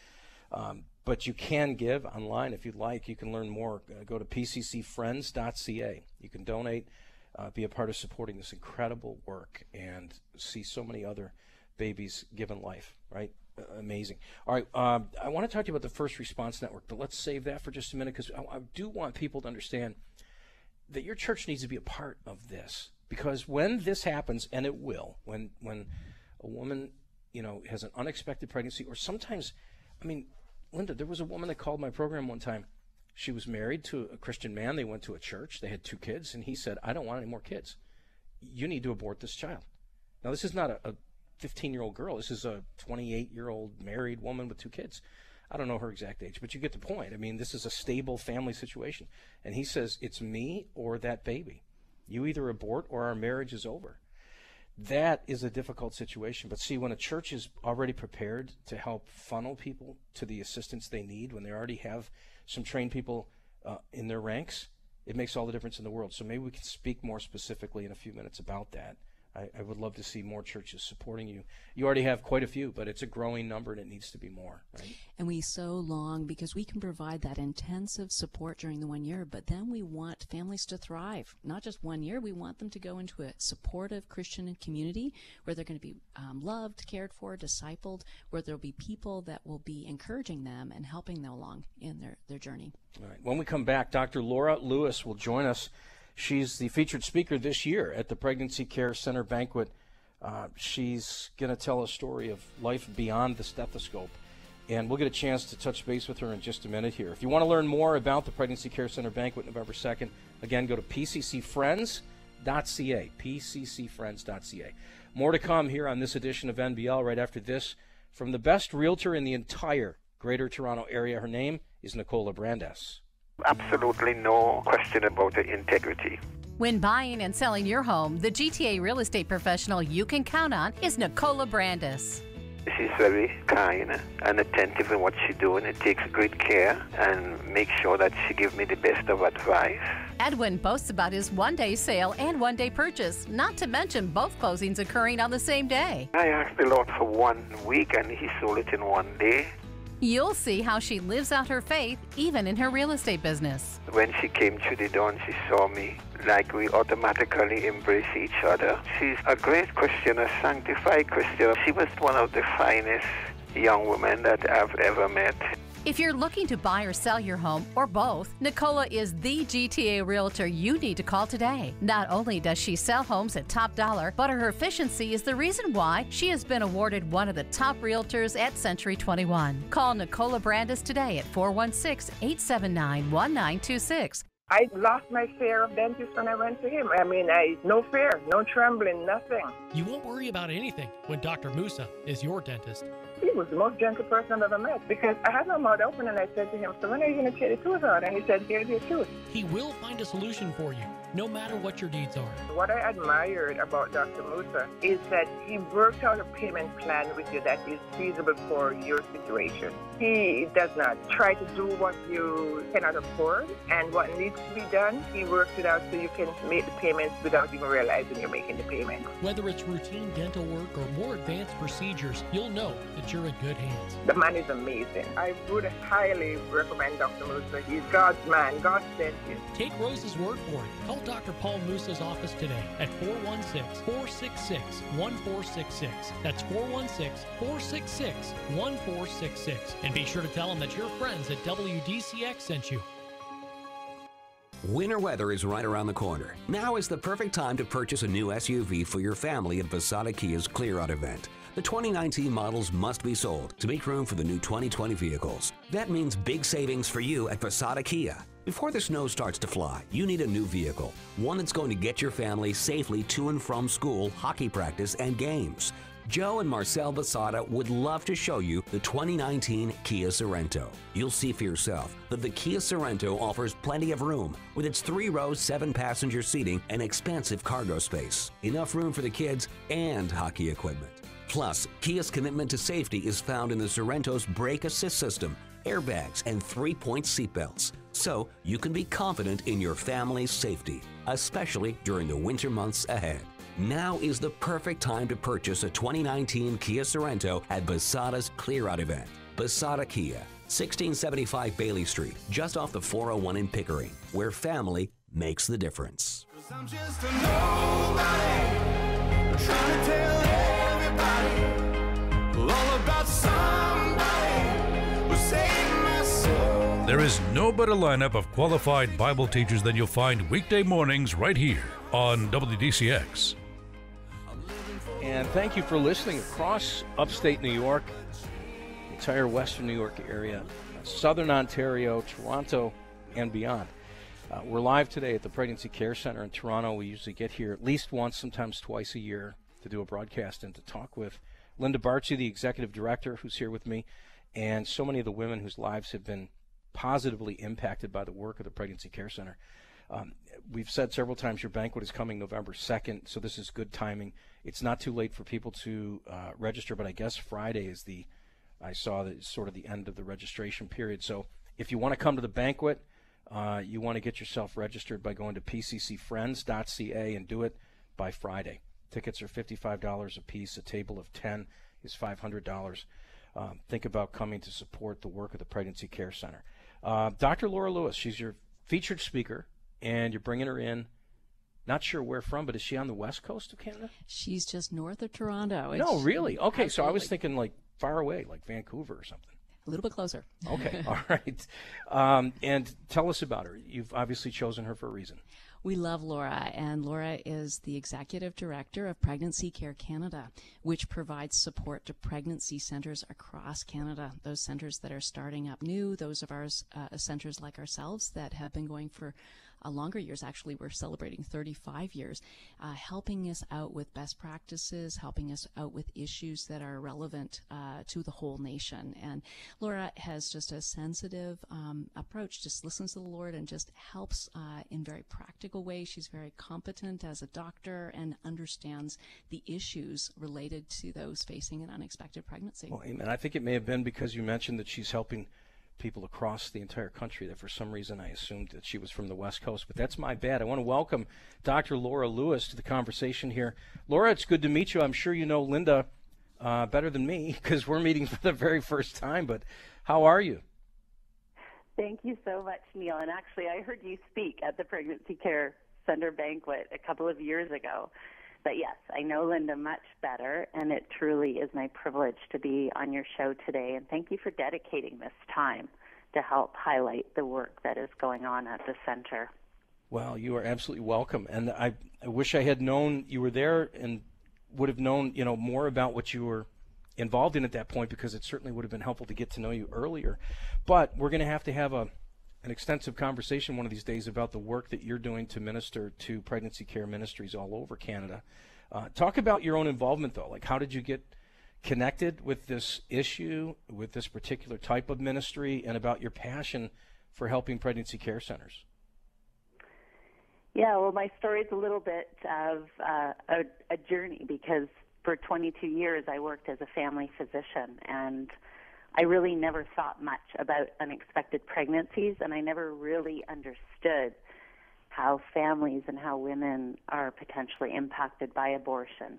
Um, but you can give online if you'd like. You can learn more. Uh, go to p c c friends dot c a. You can donate. Uh, be a part of supporting this incredible work and see so many other babies given life, right? Uh, amazing. All right, um, I want to talk to you about the First Response Network, but let's save that for just a minute because I, I do want people to understand that your church needs to be a part of this, because when this happens, and it will, when when a woman, you know, has an unexpected pregnancy, or sometimes, I mean, Linda, there was a woman that called my program one time. She was married to a Christian man. They went to a church. They had two kids, and he said, I don't want any more kids. You need to abort this child. Now, this is not a fifteen-year-old girl. This is a twenty-eight-year-old married woman with two kids. I don't know her exact age, but you get the point. I mean, this is a stable family situation. And he says, it's me or that baby. You either abort or our marriage is over. That is a difficult situation. But see, when a church is already prepared to help funnel people to the assistance they need, when they already have some trained people uh, in their ranks, it makes all the difference in the world. So maybe we can speak more specifically in a few minutes about that. I, I would love to see more churches supporting you. You already have quite a few, but it's a growing number and it needs to be more. Right? And we so long, because we can provide that intensive support during the one year, but then we want families to thrive. Not just one year, we want them to go into a supportive Christian community where they're going to be um, loved, cared for, discipled, where there'll be people that will be encouraging them and helping them along in their, their journey. All right. When we come back, Doctor Laura Lewis will join us. She's the featured speaker this year at the Pregnancy Care Centre Banquet. Uh, she's going to tell a story of life beyond the stethoscope, and we'll get a chance to touch base with her in just a minute here. If you want to learn more about the Pregnancy Care Centre Banquet November second, again, go to p c c friends dot c a, p c c friends dot c a. More to come here on this edition of N B L right after this from the best realtor in the entire Greater Toronto Area. Her name is Nicola Brandes. Absolutely no question about the integrity. When buying and selling your home, the G T A real estate professional you can count on is Nicola Brandes. She's very kind and attentive in what she does, and takes great care and makes sure that she gives me the best of advice. Edwin boasts about his one-day sale and one-day purchase, not to mention both closings occurring on the same day. I asked the Lord for one week, and he sold it in one day. You'll see how she lives out her faith, even in her real estate business. When she came to the door and she saw me, like we automatically embrace each other. She's a great Christian, a sanctified Christian. She was one of the finest young women that I've ever met. If you're looking to buy or sell your home, or both, Nicola is the G T A realtor you need to call today. Not only does she sell homes at top dollar, but her efficiency is the reason why she has been awarded one of the top realtors at Century twenty-one. Call Nicola Brandes today at four one six, eight seven nine, one nine two six. I lost my fear of dentists when I went to him. I mean, I no fear, no trembling, nothing. You won't worry about anything when Doctor Musa is your dentist. He was the most gentle person I've ever met, because I had my mouth open and I said to him, so when are you going to take the tooth out? And he said, here's your tooth. He will find a solution for you, no matter what your needs are. What I admired about Doctor Musa is that he worked out a payment plan with you that is feasible for your situation. He does not try to do what you cannot afford, and what needs to be done, he works it out so you can make the payments without even realizing you're making the payment. Whether it's routine dental work or more advanced procedures, you'll know that you're in good hands. The man is amazing. I would highly recommend Doctor Musa. He's God's man, God's dentist. Take Rose's word for it. Call Doctor Paul Musa's office today at four one six, four six six, one four six six. That's four one six, four six six, one four six six. And be sure to tell them that your friends at W D C X sent you. Winter weather is right around the corner. Now is the perfect time to purchase a new S U V for your family at Bassada Kia's Clear Out event. The twenty nineteen models must be sold to make room for the new twenty twenty vehicles. That means big savings for you at Bassada Kia. Before the snow starts to fly, you need a new vehicle, one that's going to get your family safely to and from school, hockey practice, and games. Joe and Marcel Bassada would love to show you the twenty nineteen Kia Sorento. You'll see for yourself that the Kia Sorento offers plenty of room with its three-row, seven-passenger seating and expansive cargo space. Enough room for the kids and hockey equipment. Plus, Kia's commitment to safety is found in the Sorento's brake assist system, airbags, and three-point seatbelts. So you can be confident in your family's safety, especially during the winter months ahead. Now is the perfect time to purchase a twenty nineteen Kia Sorento at Bassada's Clear Out event. Bassada Kia, sixteen seventy-five Bailey Street, just off the four oh one in Pickering, where family makes the difference. I'm just a nobody, trying to tell everybody all about somebody who saved my soul. There is no better lineup of qualified Bible teachers than you'll find weekday mornings right here on W D C X. And thank you for listening across upstate New York, the entire western New York area, southern Ontario, Toronto, and beyond. Uh, we're live today at the Pregnancy Care Centre in Toronto. We usually get here at least once, sometimes twice a year, to do a broadcast and to talk with Linda Bartsy, the executive director, who's here with me, and so many of the women whose lives have been positively impacted by the work of the Pregnancy Care Centre. Um, we've said several times your banquet is coming November second, so this is good timing. It's not too late for people to uh, register, but I guess Friday is the, I saw that it's sort of the end of the registration period. So if you want to come to the banquet, uh, you want to get yourself registered by going to p c c friends dot c a and do it by Friday. Tickets are fifty-five dollars a piece. A table of ten is five hundred dollars. Um, think about coming to support the work of the Pregnancy Care Center. Uh, Doctor Laura Lewis, she's your featured speaker. And you're bringing her in, not sure where from, but is she on the west coast of Canada? She's just north of Toronto. It's no, really? Okay, absolutely. So I was thinking like far away, like Vancouver or something. A little bit closer. Okay, all right. Um, and tell us about her. You've obviously chosen her for a reason. We love Laura, and Laura is the Executive Director of Pregnancy Care Canada, which provides support to pregnancy centres across Canada, those centres that are starting up new, those of our uh, centres like ourselves that have been going for uh, longer years. Actually, we're celebrating thirty-five years, uh, helping us out with best practices, helping us out with issues that are relevant uh, to the whole nation. And Laura has just a sensitive um, approach, just listens to the Lord and just helps uh, in very practical ways. She's very competent as a doctor and understands the issues related to those facing an unexpected pregnancy. Well, amen. I think it may have been because you mentioned that she's helping people across the entire country that for some reason I assumed that she was from the West Coast, but that's my bad. I want to welcome Doctor Laura Lewis to the conversation here. Laura, it's good to meet you. I'm sure you know Linda uh, better than me because we're meeting for the very first time, but how are you? Thank you so much, Neil. And actually, I heard you speak at the Pregnancy Care Centre banquet a couple of years ago. But yes, I know Linda much better, and it truly is my privilege to be on your show today. And thank you for dedicating this time to help highlight the work that is going on at the center. Well, you are absolutely welcome. And I, I wish I had known you were there and would have known, you know, more about what you were involved in at that point, because it certainly would have been helpful to get to know you earlier. But we're going to have to have a an extensive conversation one of these days about the work that you're doing to minister to pregnancy care ministries all over Canada. Uh, talk about your own involvement, though. Like, how did you get connected with this issue, with this particular type of ministry, and about your passion for helping pregnancy care centers? Yeah, well, my story's a little bit of uh, a, a journey, because for twenty-two years I worked as a family physician, and I really never thought much about unexpected pregnancies, and I never really understood how families and how women are potentially impacted by abortion.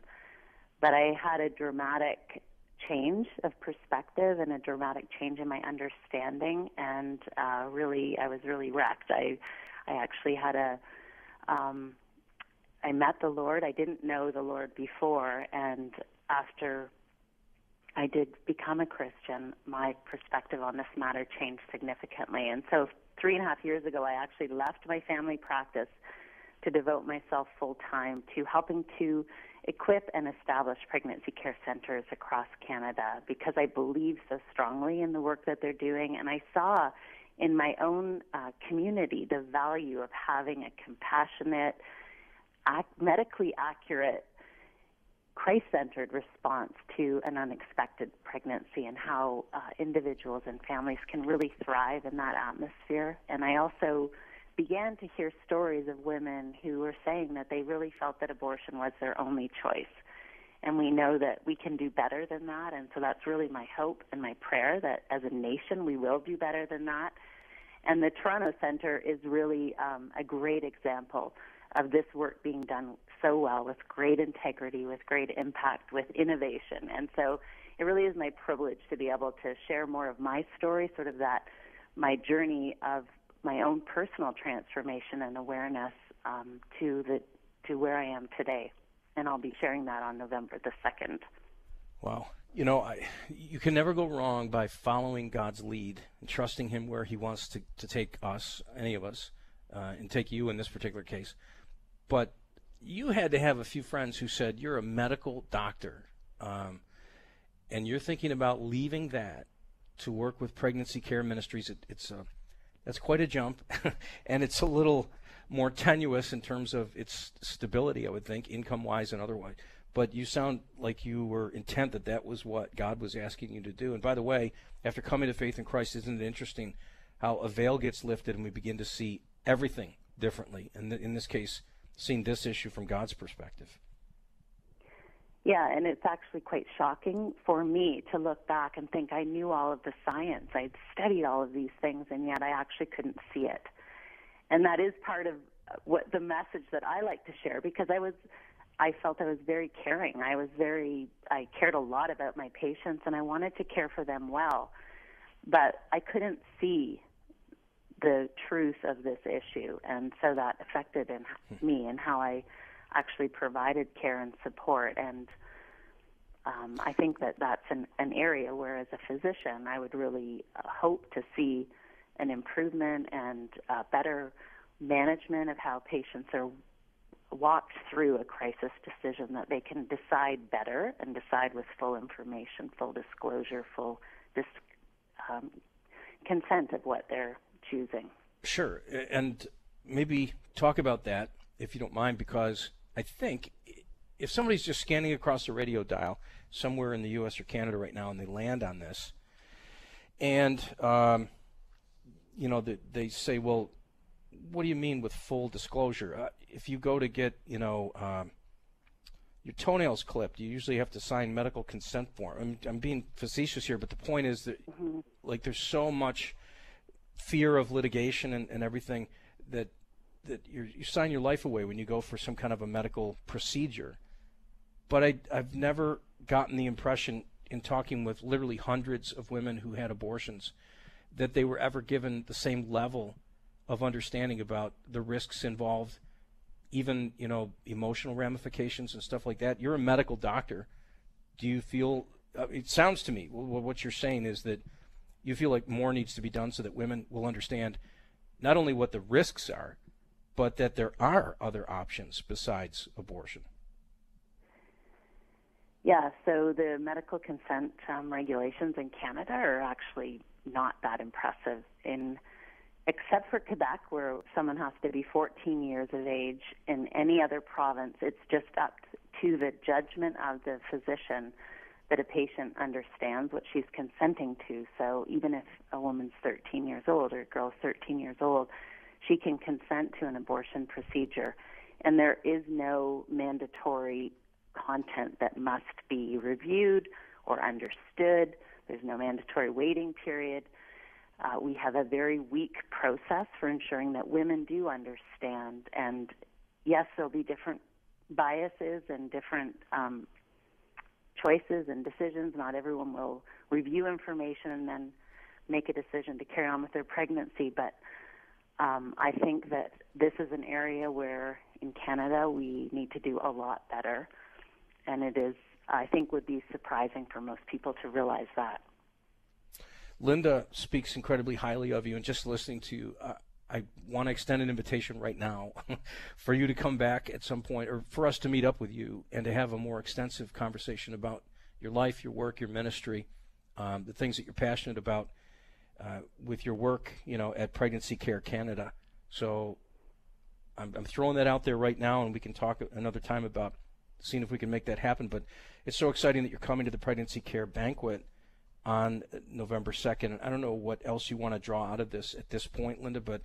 But I had a dramatic change of perspective and a dramatic change in my understanding, and uh, really, I was really wrecked. I, I actually had a, um, I met the Lord. I didn't know the Lord before, and after I did become a Christian, my perspective on this matter changed significantly. And so three and a half years ago, I actually left my family practice to devote myself full-time to helping to equip and establish pregnancy care centers across Canada, because I believe so strongly in the work that they're doing. And I saw in my own uh, community the value of having a compassionate, ac- medically accurate, Christ-centered response to an unexpected pregnancy, and how uh, individuals and families can really thrive in that atmosphere. And I also began to hear stories of women who were saying that they really felt that abortion was their only choice. And we know that we can do better than that, and so that's really my hope and my prayer, that as a nation we will do better than that. And the Toronto Centre is really um, a great example of this work being done so well, with great integrity, with great impact, with innovation. And so it really is my privilege to be able to share more of my story, sort of that my journey of my own personal transformation and awareness um, to the to where I am today. And I'll be sharing that on November the second. Wow. You know, I, you can never go wrong by following God's lead and trusting him where he wants to, to take us, any of us, uh, and take you in this particular case. But you had to have a few friends who said, you're a medical doctor, um, and you're thinking about leaving that to work with pregnancy care ministries. It, it's a, that's quite a jump, and it's a little more tenuous in terms of its stability, I would think, income-wise and otherwise. But you sound like you were intent that that was what God was asking you to do. And by the way, after coming to faith in Christ, isn't it interesting how a veil gets lifted and we begin to see everything differently, and in this case, seeing this issue from God's perspective. Yeah, and it's actually quite shocking for me to look back and think I knew all of the science. I'd studied all of these things, and yet I actually couldn't see it. And that is part of what the message that I like to share, because I was, I felt I was very caring. I was very, I cared a lot about my patients, and I wanted to care for them well, but I couldn't see the truth of this issue, and so that affected in me and how I actually provided care and support. And um, I think that that's an, an area where, as a physician, I would really hope to see an improvement and uh, better management of how patients are walked through a crisis decision, that they can decide better and decide with full information, full disclosure, full dis- um, consent of what they're choosing. Sure. And maybe talk about that, if you don't mind, because I think if somebody's just scanning across the radio dial somewhere in the U S or Canada right now and they land on this, and um, you know, the, they say, well, what do you mean with full disclosure? Uh, if you go to get, you know, um, your toenails clipped, you usually have to sign medical consent form. I'm, I'm being facetious here, but the point is that, mm-hmm. like, there's so much fear of litigation and, and everything that that you're, you sign your life away when you go for some kind of a medical procedure. But I, I've never gotten the impression in talking with literally hundreds of women who had abortions that they were ever given the same level of understanding about the risks involved, even, you know, emotional ramifications and stuff like that. You're a medical doctor. Do you feel, uh, it sounds to me, well, what you're saying is that you feel like more needs to be done so that women will understand not only what the risks are, but that there are other options besides abortion. Yeah, so the medical consent um, regulations in Canada are actually not that impressive, in except for Quebec, where someone has to be fourteen years of age. In any other province, it's just up to the judgment of the physician that a patient understands what she's consenting to. So even if a woman's thirteen years old or a girl's thirteen years old, she can consent to an abortion procedure. And there is no mandatory content that must be reviewed or understood. There's no mandatory waiting period. Uh, we have a very weak process for ensuring that women do understand. And yes, there'll be different biases and different um, choices and decisions. Not everyone will review information and then make a decision to carry on with their pregnancy. But um, I think that this is an area where in Canada we need to do a lot better. And it is, I think, would be surprising for most people to realize that. Linda speaks incredibly highly of you, and just listening to you, uh, I want to extend an invitation right now for you to come back at some point, or for us to meet up with you and to have a more extensive conversation about your life, your work, your ministry, um, the things that you're passionate about uh, with your work, you know, at Pregnancy Care Canada. So I'm, I'm throwing that out there right now, and we can talk another time about seeing if we can make that happen. But it's so exciting that you're coming to the Pregnancy Care Banquet on November second. I don't know what else you want to draw out of this at this point, Linda, but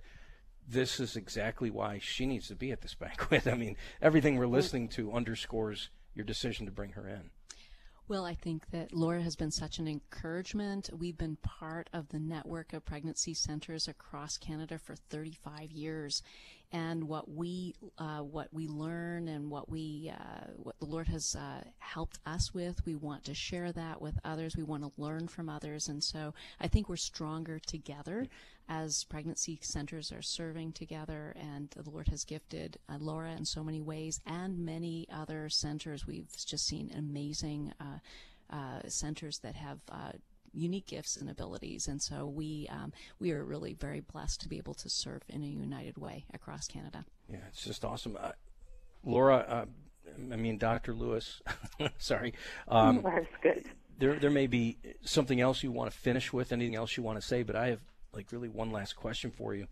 this is exactly why she needs to be at this banquet. I mean, everything we're listening to underscores your decision to bring her in. Well, I think that Laura has been such an encouragement. We've been part of the network of pregnancy centers across Canada for thirty-five years, and what we uh, what we learn and what we uh, what the Lord has uh, helped us with, we want to share that with others. We want to learn from others, and so I think we're stronger together as pregnancy centers are serving together, and the Lord has gifted uh, Laura in so many ways, and many other centers. We've just seen amazing uh, uh, centers that have uh, unique gifts and abilities, and so we um, we are really very blessed to be able to serve in a united way across Canada. Yeah, it's just awesome. Uh, Laura, uh, I mean, Doctor Lewis, sorry. Um, That's good. There, there may be something else you want to finish with, anything else you want to say, but I have like really one last question for you.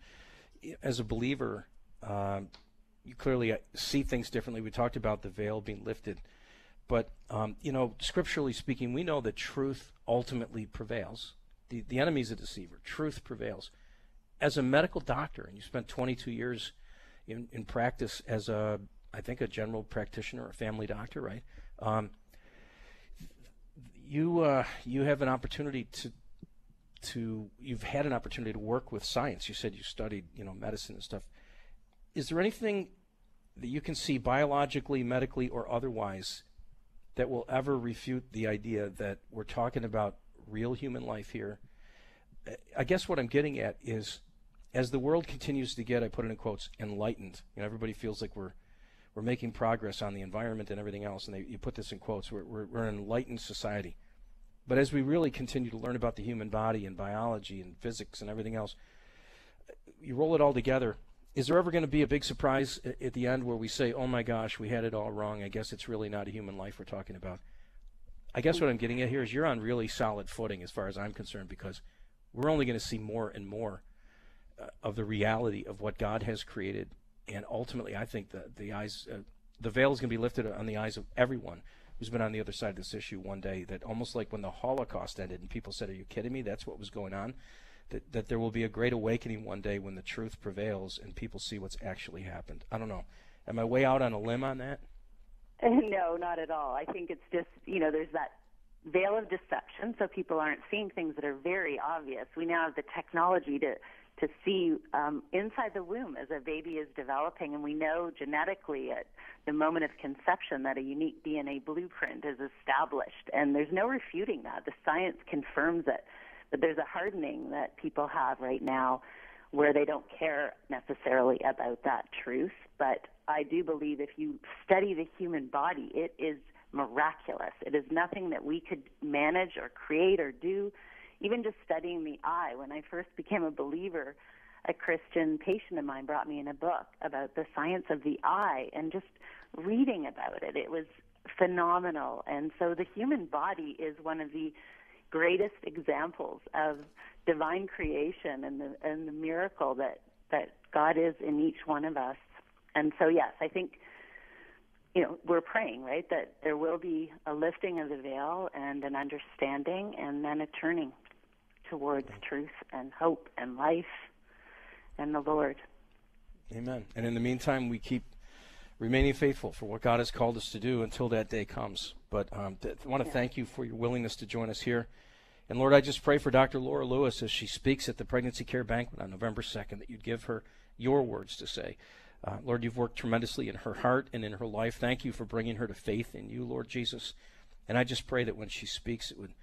As a believer, um, you clearly see things differently. We talked about the veil being lifted, but um, you know, scripturally speaking, we know that truth ultimately prevails. The the enemy is a deceiver. Truth prevails. As a medical doctor, and you spent twenty-two years in, in practice as a, I think, a general practitioner, a family doctor, right? Um, you uh, you have an opportunity to. to you've had an opportunity to work with science. You said you studied, you know, medicine and stuff. Is there anything that you can see biologically, medically, or otherwise that will ever refute the idea that we're talking about real human life here? I guess what I'm getting at is, as the world continues to get, I put it in quotes, enlightened, you know, everybody feels like we're we're making progress on the environment and everything else, and they, you put this in quotes, we're, we're, we're an enlightened society. But as we really continue to learn about the human body and biology and physics and everything else, you roll it all together. Is there ever going to be a big surprise at the end where we say, oh my gosh, we had it all wrong. I guess it's really not a human life we're talking about. I guess what I'm getting at here is you're on really solid footing as far as I'm concerned, because we're only going to see more and more of the reality of what God has created. And ultimately, I think that the eyes, uh, the veil is going to be lifted on the eyes of everyone who's been on the other side of this issue one day, that almost like when the Holocaust ended and people said, "Are you kidding me? That's what was going on." That, that there will be a great awakening one day when the truth prevails and people see what's actually happened. I don't know. Am I way out on a limb on that? No, not at all. I think it's just, you know, there's that veil of deception, so people aren't seeing things that are very obvious. We now have the technology to, to see um, inside the womb as a baby is developing, and we know genetically at the moment of conception that a unique D N A blueprint is established, and there's no refuting that. The science confirms it. But there's a hardening that people have right now where they don't care necessarily about that truth. But I do believe if you study the human body, it is miraculous. It is nothing that we could manage or create or do. Even just studying the eye, when I first became a believer, a Christian patient of mine brought me in a book about the science of the eye, and just reading about it, it was phenomenal. And so the human body is one of the greatest examples of divine creation and the, and the miracle that, that God is in each one of us. And so, yes, I think, you know, we're praying, right, that there will be a lifting of the veil and an understanding and then a turning towards truth and hope and life and the Lord. Amen. And in the meantime, we keep remaining faithful for what God has called us to do until that day comes. But um, th- I want to yeah. thank you for your willingness to join us here. And, Lord, I just pray for Doctor Laura Lewis as she speaks at the Pregnancy Care Banquet on November second, that you'd give her your words to say. Uh, Lord, you've worked tremendously in her heart and in her life. Thank you for bringing her to faith in you, Lord Jesus. And I just pray that when she speaks, it would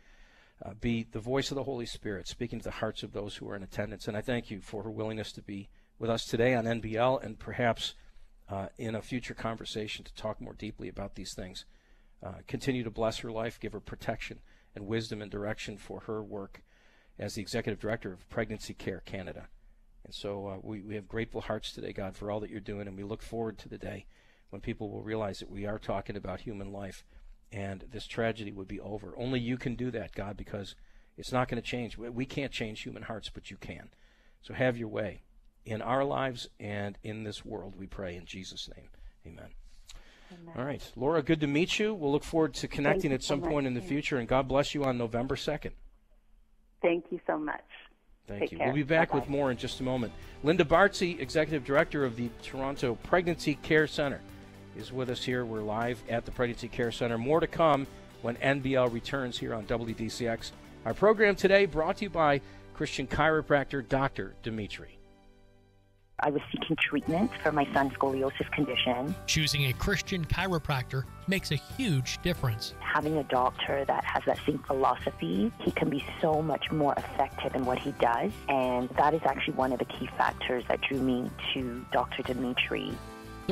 uh, be the voice of the Holy Spirit speaking to the hearts of those who are in attendance. And I thank you for her willingness to be with us today on N B L, and perhaps Uh, in a future conversation to talk more deeply about these things. Uh, continue to bless her life, give her protection and wisdom and direction for her work as the Executive Director of Pregnancy Care Canada. And so uh, we, we have grateful hearts today, God, for all that you're doing, and we look forward to the day when people will realize that we are talking about human life and this tragedy would be over. Only you can do that, God, because it's not going to change. We can't change human hearts, but you can. So have your way in our lives and in this world, we pray in Jesus' name. Amen. Amen. All right. Laura, good to meet you. We'll look forward to connecting at some point in the future, and God bless you on November second. Thank you so much. Thank you. We'll be back with more in just a moment. Linda Bartsy, Executive Director of the Toronto Pregnancy Care Centre, is with us here. We're live at the Pregnancy Care Centre. More to come when N B L returns here on W D C X. Our program today brought to you by Christian chiropractor Doctor Dimitri. I was seeking treatment for my son's scoliosis condition. Choosing a Christian chiropractor makes a huge difference. Having a doctor that has that same philosophy, he can be so much more effective in what he does. And that is actually one of the key factors that drew me to Doctor Dimitri.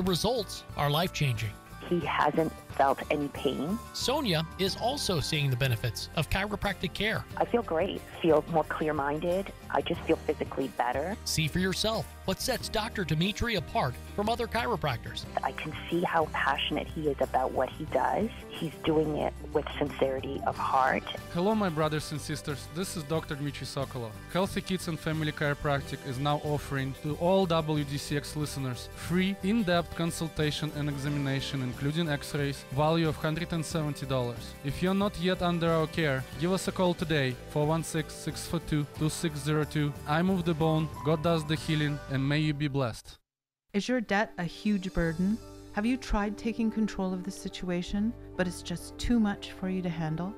The results are life-changing. He hasn't felt any pain. Sonia is also seeing the benefits of chiropractic care. I feel great. Feel more clear-minded. I just feel physically better. See for yourself what sets Doctor Dimitri apart from other chiropractors. I can see how passionate he is about what he does. He's doing it with sincerity of heart. Hello, my brothers and sisters. This is Doctor Dimitri Sokolov. Healthy Kids and Family Chiropractic is now offering to all W D C X listeners free in-depth consultation and examination, including x-rays, value of one hundred seventy dollars. If you're not yet under our care, give us a call today, four one six, six four two, two six zero two. I move the bone, God does the healing, and may you be blessed. Is your debt a huge burden? Have you tried taking control of the situation, but it's just too much for you to handle?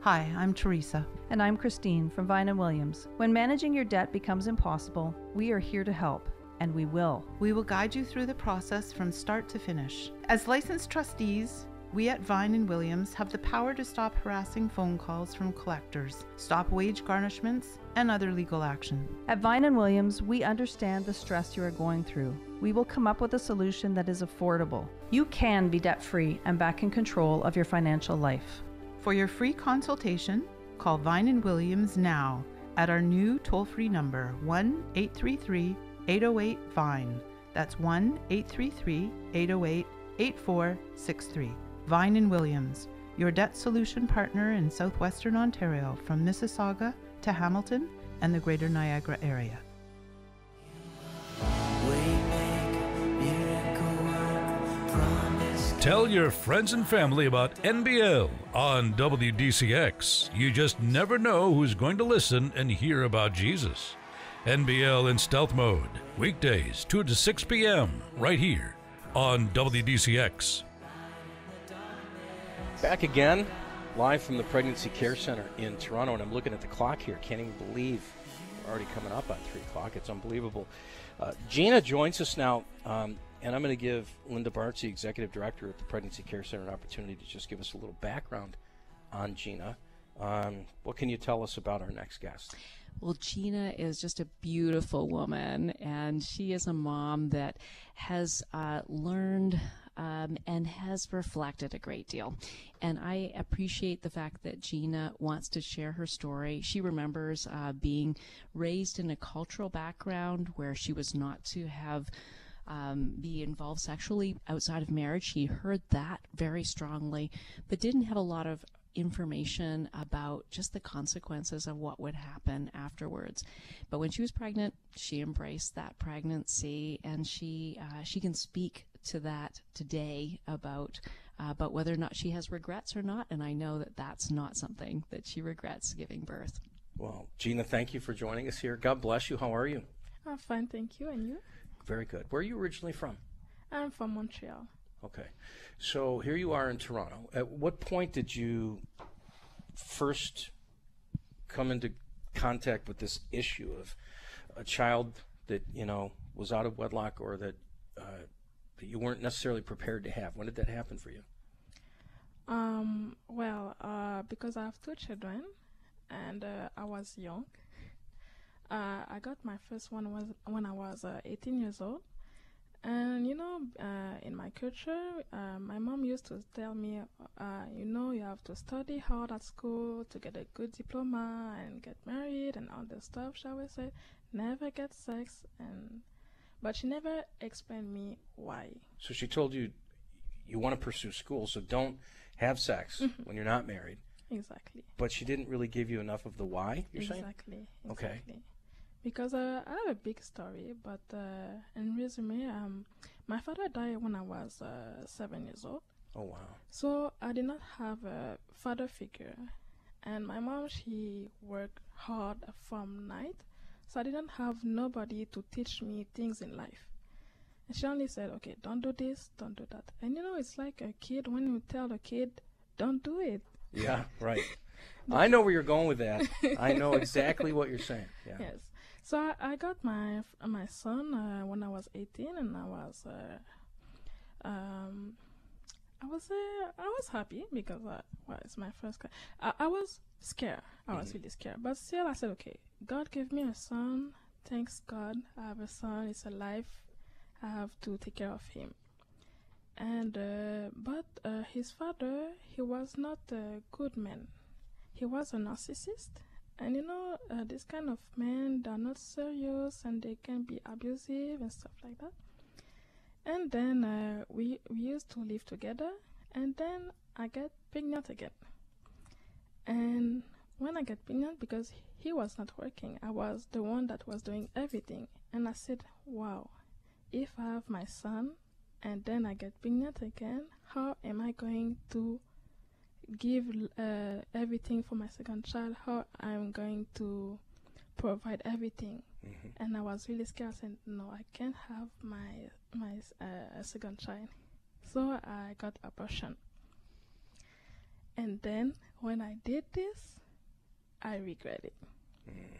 Hi, I'm Teresa. And I'm Christine from Vine and Williams. When managing your debt becomes impossible, we are here to help. And we will. We will guide you through the process from start to finish. As licensed trustees, we at Vine and Williams have the power to stop harassing phone calls from collectors, stop wage garnishments, and other legal action. At Vine and Williams, we understand the stress you are going through. We will come up with a solution that is affordable. You can be debt-free and back in control of your financial life. For your free consultation, call Vine and Williams now at our new toll-free number, one eight three three, eight oh eight, VINE. That's one eight three three, eight oh eight, eight four six three. Vine and Williams, your debt solution partner in southwestern Ontario, from Mississauga to Hamilton and the greater Niagara area. Tell your friends and family about N B L on W D C X. You just never know who's going to listen and hear about Jesus. N B L in stealth mode, weekdays two to six p m right here on W D C X. Back again, live from the Pregnancy Care Centre in Toronto, and I'm looking at the clock here. Can't even believe we're already coming up on three o'clock. It's unbelievable. Uh, Gina joins us now. Um, And I'm going to give Linda Bartsy, Executive Director at the Pregnancy Care Centre, an opportunity to just give us a little background on Gina. Um, what can you tell us about our next guest? Well, Gina is just a beautiful woman, and she is a mom that has uh, learned um, and has reflected a great deal. And I appreciate the fact that Gina wants to share her story. She remembers uh, being raised in a cultural background where she was not to have Um, be involved sexually outside of marriage. She heard that very strongly, but didn't have a lot of information about just the consequences of what would happen afterwards. But when she was pregnant, she embraced that pregnancy, and she uh, she can speak to that today about uh, about whether or not she has regrets or not. And I know that that's not something that she regrets, giving birth. Well, Gina, thank you for joining us here. God bless you. How are you? I'm fine, thank you. And you? Very good. Where are you originally from? I'm from Montreal. Okay. So here you are in Toronto. At what point did you first come into contact with this issue of a child that, you know, was out of wedlock, or that, uh, that you weren't necessarily prepared to have? When did that happen for you? Um, well, uh, because I have two children, and uh, I was young. Uh, I got my first one was when I was uh, eighteen years old, and you know, uh, in my culture, uh, my mom used to tell me, uh, you know, you have to study hard at school to get a good diploma and get married and all the stuff, shall we say, never get sex, and but she never explained me why. So she told you, you want to pursue school, so don't have sex when you're not married. Exactly. But she didn't really give you enough of the why, you're exactly, saying? Exactly. Okay. Because uh, I have a big story, but uh, in resume, um, my father died when I was uh, seven years old. Oh, wow. So I did not have a father figure. And my mom, she worked hard from night, so I didn't have nobody to teach me things in life. And she only said, okay, don't do this, don't do that. And you know, it's like a kid, when you tell a kid, don't do it. Yeah, right. I know where you're going with that. I know exactly what you're saying. Yeah. Yes. So I, I got my f my son uh, when I was eighteen, and I was, uh, um, I was, uh, I was happy because uh, well, it's my first. I, I was scared. I mm-hmm. was really scared, but still I said, okay, God gave me a son. Thanks God, I have a son. It's alive. I have to take care of him. And uh, but uh, his father, he was not a good man. He was a narcissist, and you know, uh, this kind of men, they're not serious, and they can be abusive and stuff like that. And then uh, we we used to live together, and then I get pregnant again. And when I get pregnant, because he was not working, I was the one that was doing everything. And I said, wow, if I have my son and then I get pregnant again, how am I going to give uh, everything for my second child? How I'm going to provide everything? Mm-hmm. And I was really scared. I said, no, I can't have my my uh, second child. So I got abortion. And then when I did this, I regret it. Mm.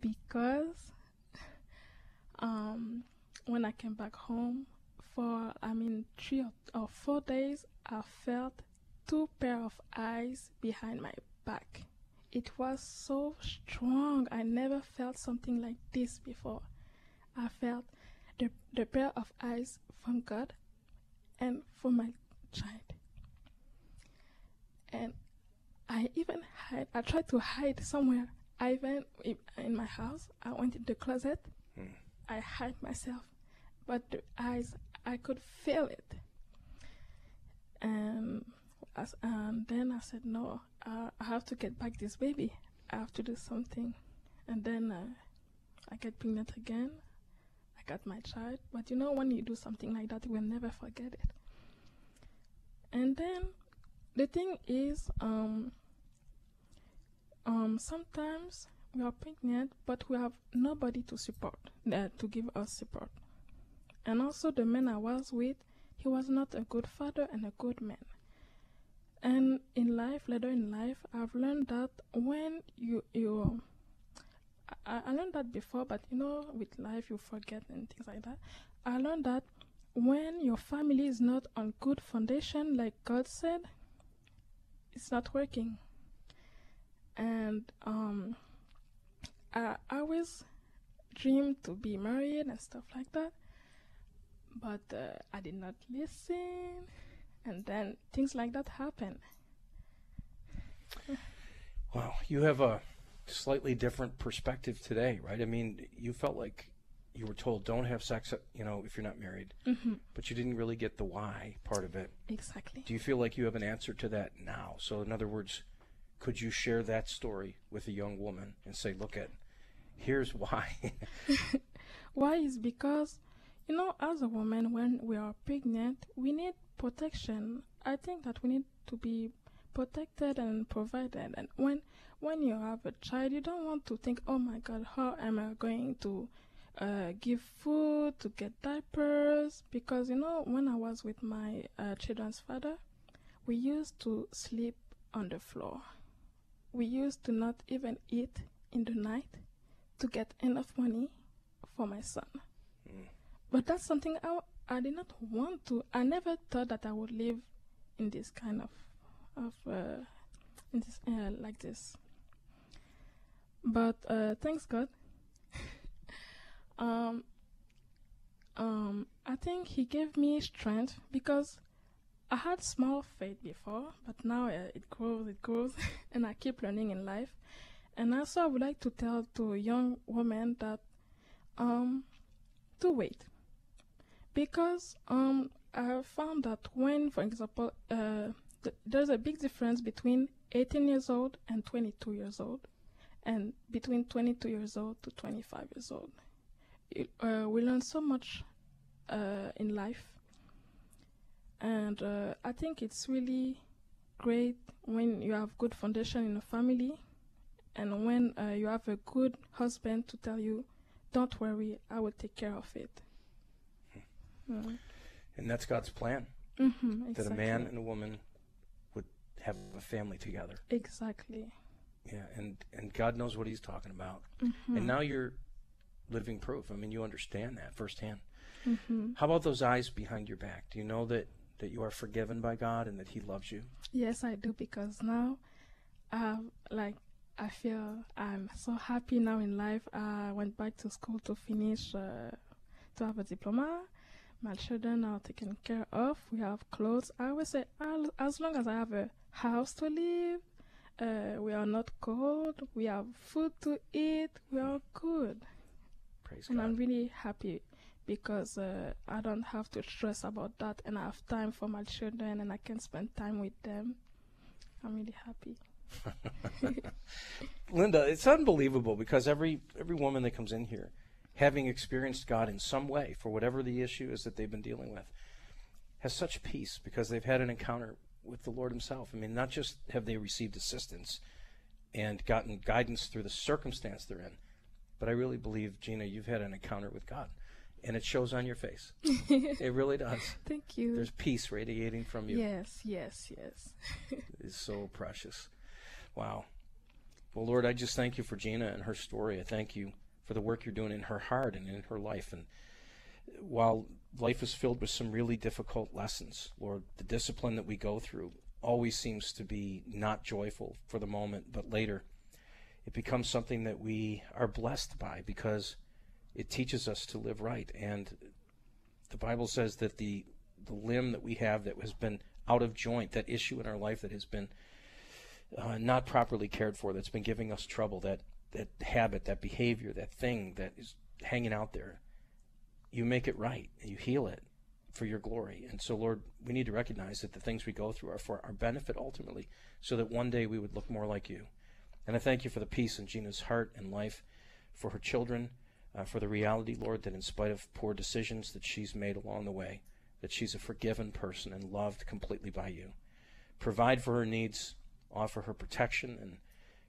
Because um, when I came back home, For, I mean, three or, or four days, I felt two pair of eyes behind my back. It was so strong. I never felt something like this before. I felt the, the pair of eyes from God and from my child. And I even hide, I tried to hide somewhere. I even, in my house, I went in the closet. Mm. I hide myself, but the eyes, I could feel it. And, as, and then I said, no, uh, I have to get back this baby. I have to do something. And then uh, I get pregnant again. I got my child. But you know, when you do something like that, you will never forget it. And then the thing is, um, um, sometimes we are pregnant, but we have nobody to support, uh, to give us support. And also the man I was with, he was not a good father and a good man. And in life, later in life, I've learned that when you, you I, I learned that before, but you know, with life, you forget and things like that. I learned that when your family is not on good foundation, like God said, it's not working. And um, I, I always dreamed to be married and stuff like that, but uh, I did not listen. And then things like that happen. Wow, you have a slightly different perspective today, right? I mean, you felt like you were told don't have sex, you know, if you're not married, mm-hmm. but you didn't really get the why part of it. Exactly. Do you feel like you have an answer to that now? So in other words, could you share that story with a young woman and say, look at, here's why? Why is because, you know, as a woman, when we are pregnant, we need protection. I think that we need to be protected and provided. And when when you have a child, you don't want to think, oh my God, how am I going to uh, give food, to get diapers? Because, you know, when I was with my uh, children's father, we used to sleep on the floor. We used to not even eat in the night to get enough money for my son. Mm. But that's something I I did not want to. I never thought that I would live in this kind of, of uh, in this uh, like this. But uh, thanks God. um, um, I think He gave me strength because I had small faith before, but now uh, it grows, it grows, and I keep learning in life. And also, I would like to tell to young women that um, to wait. Because um, I found that when, for example, uh, th there's a big difference between eighteen years old and twenty-two years old, and between twenty-two years old to twenty-five years old. It, uh, we learn so much uh, in life, and uh, I think it's really great when you have good foundation in a family, and when uh, you have a good husband to tell you, don't worry, I will take care of it. Mm. And that's God's plan, mm-hmm, exactly. That a man and a woman would have a family together. Exactly. Yeah, and, and God knows what He's talking about. Mm-hmm. And now you're living proof. I mean, you understand that firsthand. Mm-hmm. How about those eyes behind your back? Do you know that, that you are forgiven by God and that He loves you? Yes, I do, because now um, like, I feel I'm so happy now in life. I went back to school to finish, uh, to have a diploma. My children are taken care of. We have clothes. I always say, as long as I have a house to live, uh, we are not cold, we have food to eat, we are good. Praise God. And I'm really happy because uh, I don't have to stress about that, and I have time for my children and I can spend time with them. I'm really happy. Linda, it's unbelievable because every, every woman that comes in here, having experienced God in some way for whatever the issue is that they've been dealing with, has such peace because they've had an encounter with the Lord Himself. I mean, not just have they received assistance and gotten guidance through the circumstance they're in, but I really believe, Gina, you've had an encounter with God, and it shows on your face. It really does. Thank you. There's peace radiating from you. Yes, yes, yes. It's so precious. Wow. Well, Lord, I just thank you for Gina and her story. I thank you for the work you're doing in her heart and in her life. And while life is filled with some really difficult lessons, Lord, the discipline that we go through always seems to be not joyful for the moment, but later it becomes something that we are blessed by because it teaches us to live right. And the Bible says that the, the limb that we have that has been out of joint, that issue in our life that has been uh, not properly cared for, that's been giving us trouble, that that habit, that behavior, that thing that is hanging out there, you make it right and you heal it for your glory. And so, Lord, we need to recognize that the things we go through are for our benefit ultimately, so that one day we would look more like you. And I thank you for the peace in Gina's heart and life, for her children, uh, for the reality, Lord, that in spite of poor decisions that she's made along the way, that she's a forgiven person and loved completely by you. Provide for her needs, offer her protection and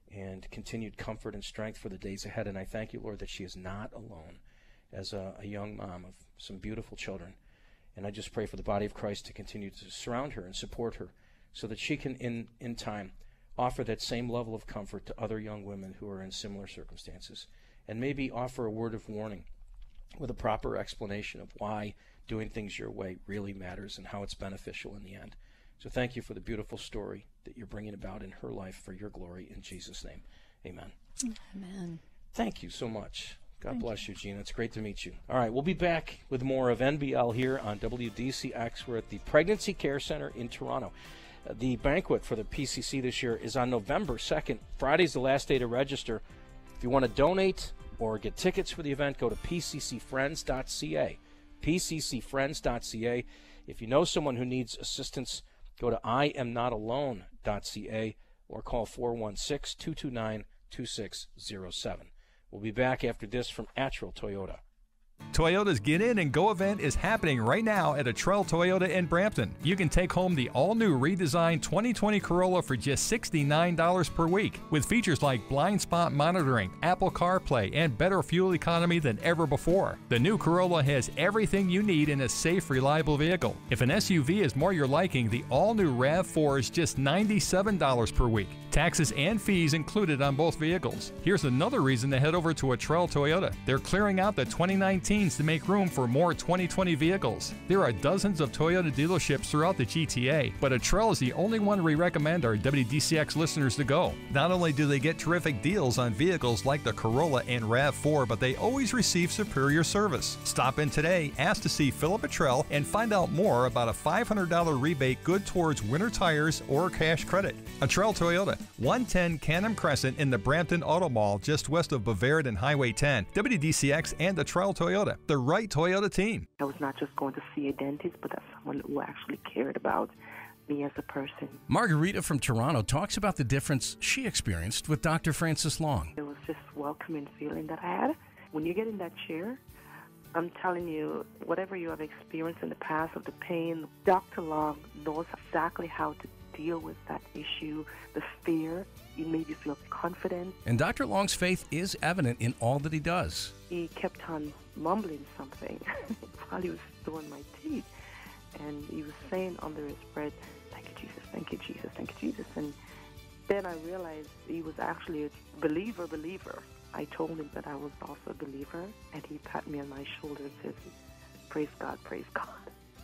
and continued comfort and strength for the days ahead. And I thank you, Lord, that she is not alone as a, a young mom of some beautiful children. And I just pray for the body of Christ to continue to surround her and support her so that she can, in, in time, offer that same level of comfort to other young women who are in similar circumstances, and maybe offer a word of warning with a proper explanation of why doing things your way really matters and how it's beneficial in the end. So thank you for the beautiful story that you're bringing about in her life for your glory. In Jesus' name, amen. Amen. Thank you so much. God thank bless you. you, Gina. It's great to meet you. All right, we'll be back with more of N B L here on W D C X. We're at the Pregnancy Care Centre in Toronto. The banquet for the P C C this year is on November second. Friday's the last day to register. If you want to donate or get tickets for the event, go to p c c friends dot c a. p c c friends dot c a. If you know someone who needs assistance, go to i am not alone dot c a or call four one six, two two nine, two six zero seven. We'll be back after this from Atrell Toyota. Toyota's Get In and Go event is happening right now at Atrell Toyota in Brampton. You can take home the all-new redesigned twenty twenty Corolla for just sixty-nine dollars per week, with features like blind spot monitoring, Apple CarPlay, and better fuel economy than ever before. The new Corolla has everything you need in a safe, reliable vehicle. If an S U V is more your liking, the all-new RAV four is just ninety-seven dollars per week. Taxes and fees included on both vehicles. Here's another reason to head over to Atrell Toyota. They're clearing out the twenty nineteens to make room for more twenty twenty vehicles. There are dozens of Toyota dealerships throughout the G T A, but Atrell is the only one we recommend our W D C X listeners to go. Not only do they get terrific deals on vehicles like the Corolla and RAV four, but they always receive superior service. Stop in today, ask to see Philip Atrell, and find out more about a five hundred dollar rebate good towards winter tires or cash credit. Atrell Toyota, one ten Canham Crescent in the Brampton Auto Mall, just west of Bavarian and Highway ten. W D C X and Atrell Toyota, the right Toyota team. I was not just going to see a dentist, but that someone who actually cared about me as a person. Margarita from Toronto talks about the difference she experienced with Doctor Francis Long. It was just a welcoming feeling that I had. When you get in that chair, I'm telling you, whatever you have experienced in the past of the pain, Doctor Long knows exactly how to deal with that issue, the fear. It made you feel confident. And Doctor Long's faith is evident in all that he does. He kept on mumbling something while he was doing my teeth. And he was saying under his breath, thank you, Jesus, thank you, Jesus, thank you, Jesus. And then I realized he was actually a believer, believer. I told him that I was also a believer, and he pat me on my shoulder and says, praise God, praise God.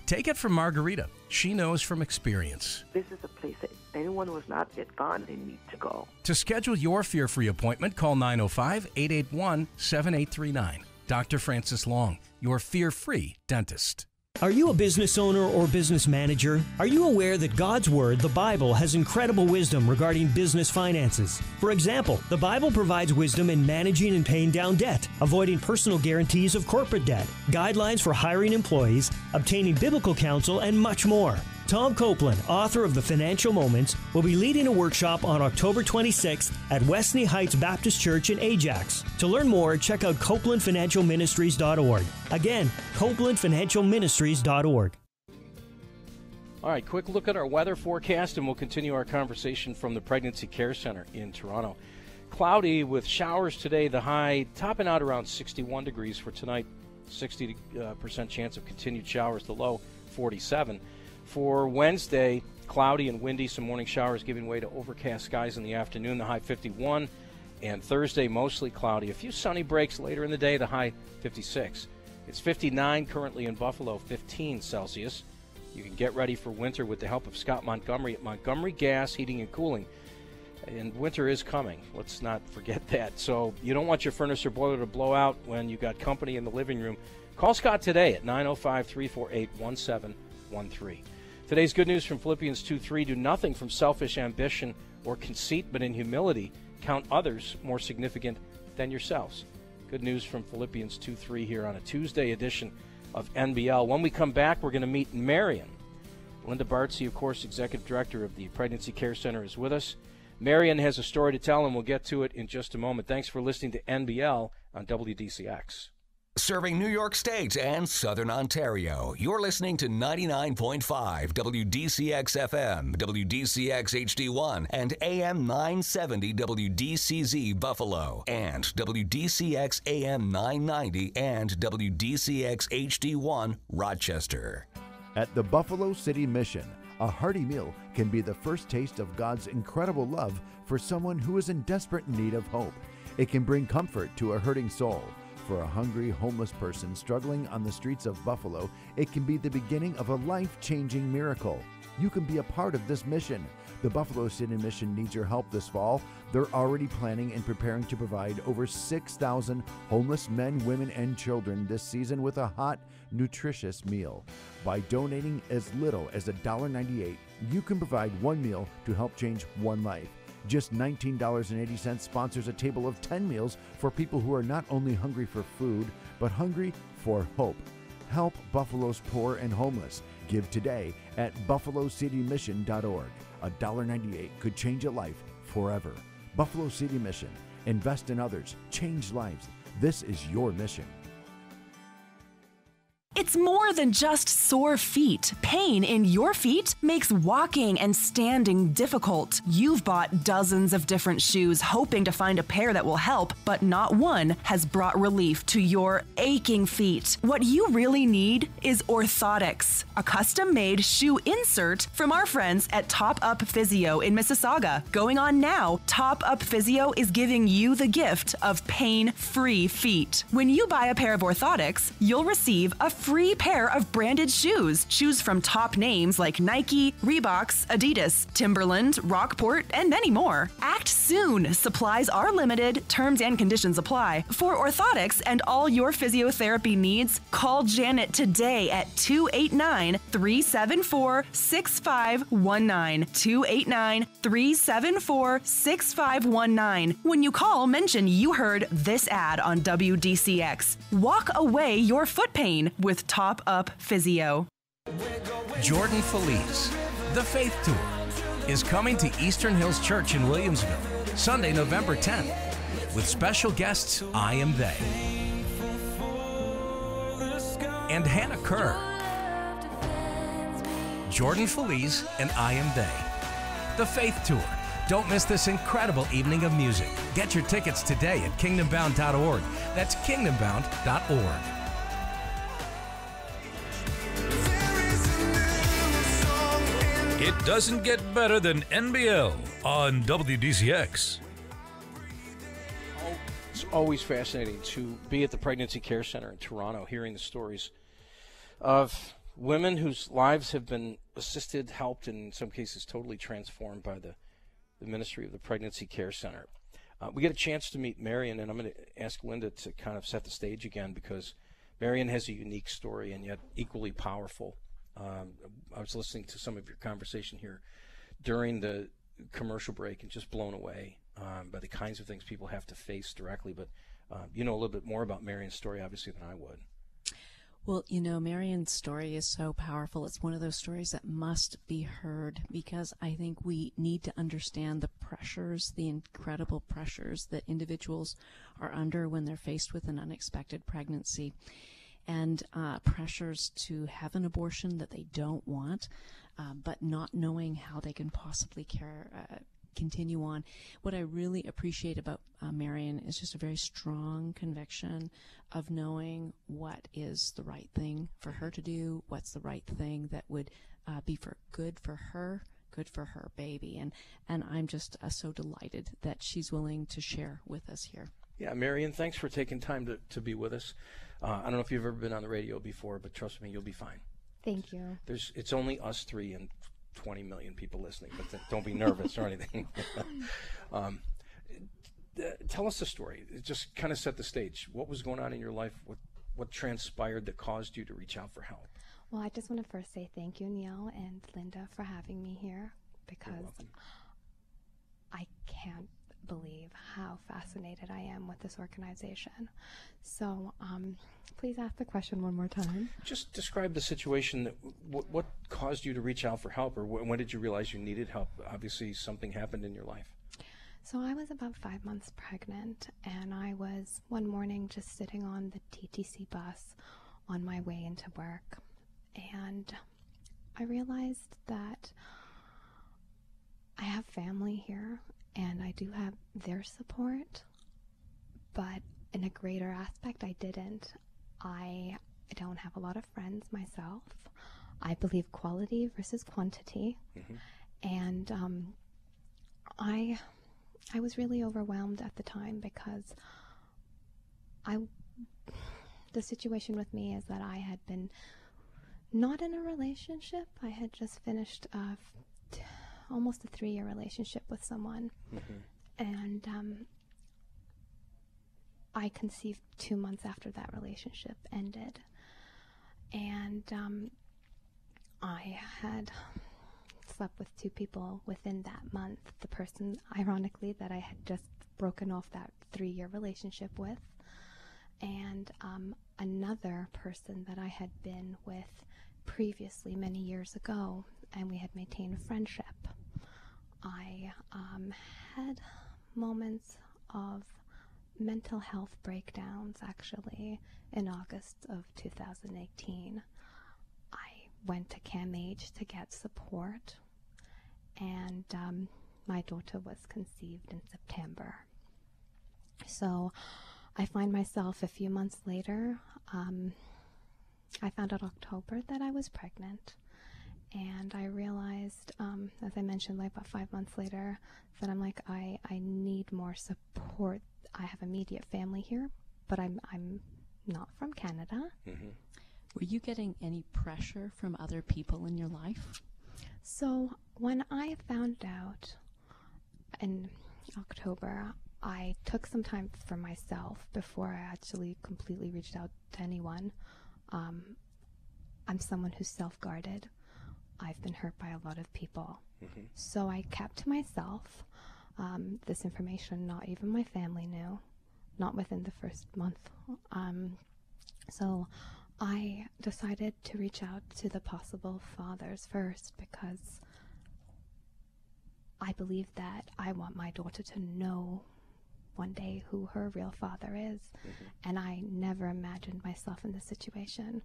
Take it from Margarita. She knows from experience. This is a place that anyone who has not yet gone, they need to go. To schedule your fear-free appointment, call nine oh five, eight eight one, seven eight three nine. Doctor Francis Long, your fear-free dentist. Are you a business owner or business manager? Are you aware that God's Word, the Bible, has incredible wisdom regarding business finances? For example, the Bible provides wisdom in managing and paying down debt, avoiding personal guarantees of corporate debt, guidelines for hiring employees, obtaining biblical counsel, and much more. Tom Copeland, author of The Financial Moments, will be leading a workshop on October twenty-sixth at Westney Heights Baptist Church in Ajax. To learn more, check out copeland financial ministries dot org. Again, copeland financial ministries dot org. All right, quick look at our weather forecast, and we'll continue our conversation from the Pregnancy Care Centre in Toronto. Cloudy with showers today, the high topping out around sixty-one degrees for tonight, sixty percent chance of continued showers, the low forty-seven. For Wednesday, cloudy and windy, some morning showers giving way to overcast skies in the afternoon, the high fifty-one. And Thursday, mostly cloudy. A few sunny breaks later in the day, the high fifty-six. It's fifty-nine currently in Buffalo, fifteen Celsius. You can get ready for winter with the help of Scott Montgomery at Montgomery Gas Heating and Cooling. And winter is coming. Let's not forget that. So you don't want your furnace or boiler to blow out when you got company in the living room. Call Scott today at nine oh five, three four eight, one seven one three. Today's good news from Philippians two three, do nothing from selfish ambition or conceit, but in humility count others more significant than yourselves. Good news from Philippians two three here on a Tuesday edition of N B L. When we come back, we're going to meet Marion. Linda Bartsy, of course, Executive Director of the Pregnancy Care Centre, is with us. Marion has a story to tell, and we'll get to it in just a moment. Thanks for listening to N B L on W D C X. Serving New York State and Southern Ontario, you're listening to ninety-nine point five W D C X F M, W D C X H D one, and A M nine seventy W D C Z Buffalo, and W D C X A M nine ninety and W D C X H D one Rochester. At the Buffalo City Mission, a hearty meal can be the first taste of God's incredible love for someone who is in desperate need of hope. It can bring comfort to a hurting soul. For a hungry, homeless person struggling on the streets of Buffalo, it can be the beginning of a life-changing miracle. You can be a part of this mission. The Buffalo City Mission needs your help this fall. They're already planning and preparing to provide over six thousand homeless men, women, and children this season with a hot, nutritious meal. By donating as little as one dollar and ninety-eight cents, you can provide one meal to help change one life. Just nineteen dollars and eighty cents sponsors a table of ten meals for people who are not only hungry for food, but hungry for hope. Help Buffalo's poor and homeless. Give today at buffalo city mission dot org. one dollar and ninety-eight cents could change a life forever. Buffalo City Mission. Invest in others. Change lives. This is your mission. It's more than just sore feet. Pain in your feet makes walking and standing difficult. You've bought dozens of different shoes hoping to find a pair that will help, but not one has brought relief to your aching feet. What you really need is orthotics, a custom-made shoe insert from our friends at Top Up Physio in Mississauga. Going on now, Top Up Physio is giving you the gift of pain-free feet. When you buy a pair of orthotics, you'll receive a free pair of branded shoes. Choose from top names like Nike, Reeboks, Adidas, Timberland, Rockport, and many more. Act soon. Supplies are limited. Terms and conditions apply. For orthotics and all your physiotherapy needs, call Janet today at two eight nine, three seven four, six five one nine. two eight nine, three seven four, six five one nine. When you call, mention you heard this ad on W D C X. Walk away your foot pain with With Top Up Physio. Jordan Feliz, The Faith Tour, is coming to Eastern Hills Church in Williamsville, Sunday, November tenth, with special guests I Am They and Hannah Kerr. Jordan Feliz and I Am They, The Faith Tour. Don't miss this incredible evening of music. Get your tickets today at kingdom bound dot org. That's kingdom bound dot org. It doesn't get better than N B L on W D C X. It's always fascinating to be at the Pregnancy Care Centre in Toronto, hearing the stories of women whose lives have been assisted, helped, and in some cases totally transformed by the, the ministry of the Pregnancy Care Centre. Uh, we get a chance to meet Marion, and I'm going to ask Linda to kind of set the stage again, because Marion has a unique story and yet equally powerful. Um, I was listening to some of your conversation here during the commercial break and just blown away um, by the kinds of things people have to face directly. But uh, you know a little bit more about Marion's story, obviously, than I would. Well, you know, Marion's story is so powerful. It's one of those stories that must be heard, because I think we need to understand the pressures, the incredible pressures that individuals are under when they're faced with an unexpected pregnancy. And uh, pressures to have an abortion that they don't want, uh, but not knowing how they can possibly care, uh, continue on. What I really appreciate about uh, Marion is just a very strong conviction of knowing what is the right thing for her to do, what's the right thing that would uh, be for good for her, good for her baby. And, and I'm just uh, so delighted that she's willing to share with us here. Yeah, Marion, thanks for taking time to, to be with us. Uh, I don't know if you've ever been on the radio before, but trust me, you'll be fine. Thank you. There's, it's only us three and twenty million people listening, but th- don't be nervous or anything. um, th- tell us the story. Just kind of set the stage. What was going on in your life? What, what transpired that caused you to reach out for help? Well, I just want to first say thank you, Neil and Linda, for having me here, because I can't believe how fascinated I am with this organization. So um, please ask the question one more time. Just describe the situation. That w- what caused you to reach out for help, or w- when did you realize you needed help? Obviously something happened in your life. So I was about five months pregnant, and I was one morning just sitting on the T T C bus on my way into work, and I realized that I have family here and I do have their support, but in a greater aspect I didn't. I don't have a lot of friends myself. I believe quality versus quantity. Mm-hmm. And um, I I was really overwhelmed at the time because I the situation with me is that I had been not in a relationship. I had just finished a t- almost a three-year relationship with someone. Mm-hmm. And um, I conceived two months after that relationship ended. And um, I had slept with two people within that month. The person, ironically, that I had just broken off that three-year relationship with, and um, another person that I had been with previously many years ago, and we had maintained a friendship. I um, had moments of mental health breakdowns, actually, in August of two thousand eighteen. I went to C A M H to get support, and um, my daughter was conceived in September. So I find myself a few months later, um, I found out October that I was pregnant, and I realized, um, as I mentioned, like about five months later, that I'm like, I, I need more support. I have immediate family here, but I'm I'm not from Canada. Mm-hmm. Were you getting any pressure from other people in your life? So when I found out in October, I took some time for myself before I actually completely reached out to anyone. Um, I'm someone who's self-guarded. I've been hurt by a lot of people. Mm-hmm. So I kept to myself um, this information. Not even my family knew, not within the first month. Um, so I decided to reach out to the possible fathers first, because I believe that I want my daughter to know one day who her real father is. Mm-hmm. And I never imagined myself in this situation.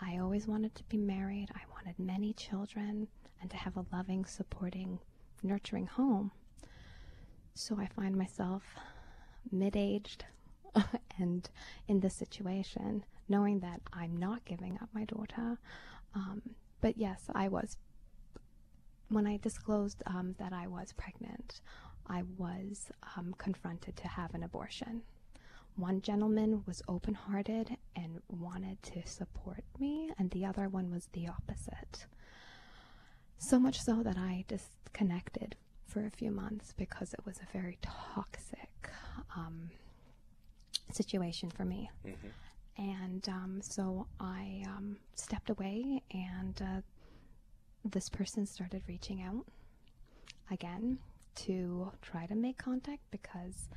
I always wanted to be married, I wanted many children, and to have a loving, supporting, nurturing home. So I find myself mid-aged and in this situation, knowing that I'm not giving up my daughter. Um, but yes, I was, when I disclosed um, that I was pregnant, I was um, confronted to have an abortion. One gentleman was open-hearted and wanted to support me, and the other one was the opposite. So much so that I disconnected for a few months because it was a very toxic um, situation for me. Mm-hmm. And um, so I um, stepped away, and uh, this person started reaching out again to try to make contact, because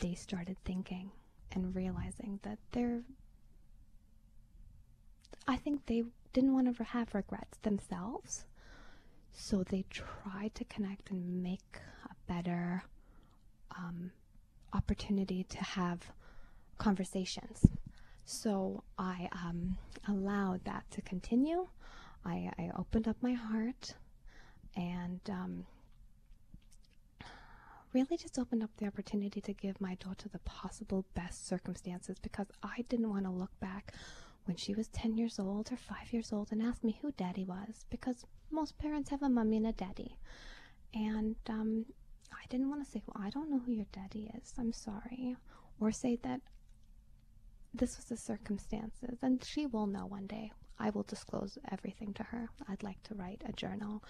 they started thinking and realizing that they're, I think they didn't want to have regrets themselves, so they tried to connect and make a better um, opportunity to have conversations. So I um, allowed that to continue. I, I opened up my heart, and um, really just opened up the opportunity to give my daughter the possible best circumstances, because I didn't want to look back when she was ten years old or five years old and ask me who daddy was, because most parents have a mommy and a daddy. And um, I didn't want to say, well, I don't know who your daddy is, I'm sorry, or say that this was the circumstances, and she will know one day. I will disclose everything to her. I'd like to write a journal,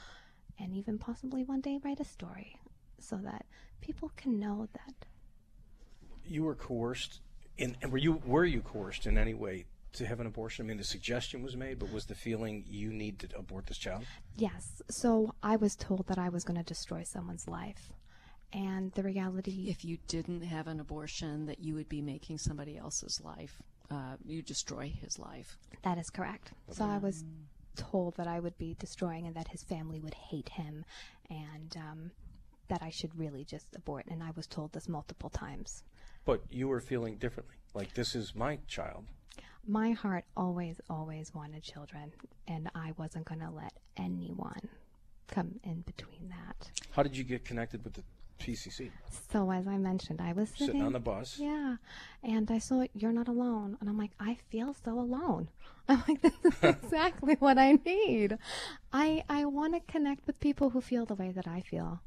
and even possibly one day write a story, so that people can know that. You were coerced, in, and were you were you coerced in any way to have an abortion? I mean, the suggestion was made, but was the feeling you need to abort this child? Yes. So I was told that I was going to destroy someone's life, and the reality, if you didn't have an abortion, that you would be making somebody else's life, uh, you destroy his life. That is correct. Okay. So I was told that I would be destroying, and that his family would hate him, and um, that I should really just abort, and I was told this multiple times. But you were feeling differently, like this is my child. My heart always, always wanted children, and I wasn't going to let anyone come in between that. How did you get connected with the P C C? So as I mentioned, I was sitting, sitting on the bus. Yeah, and I saw, you're not alone, and I'm like, I feel so alone. I'm like, this is exactly what I need. I I want to connect with people who feel the way that I feel.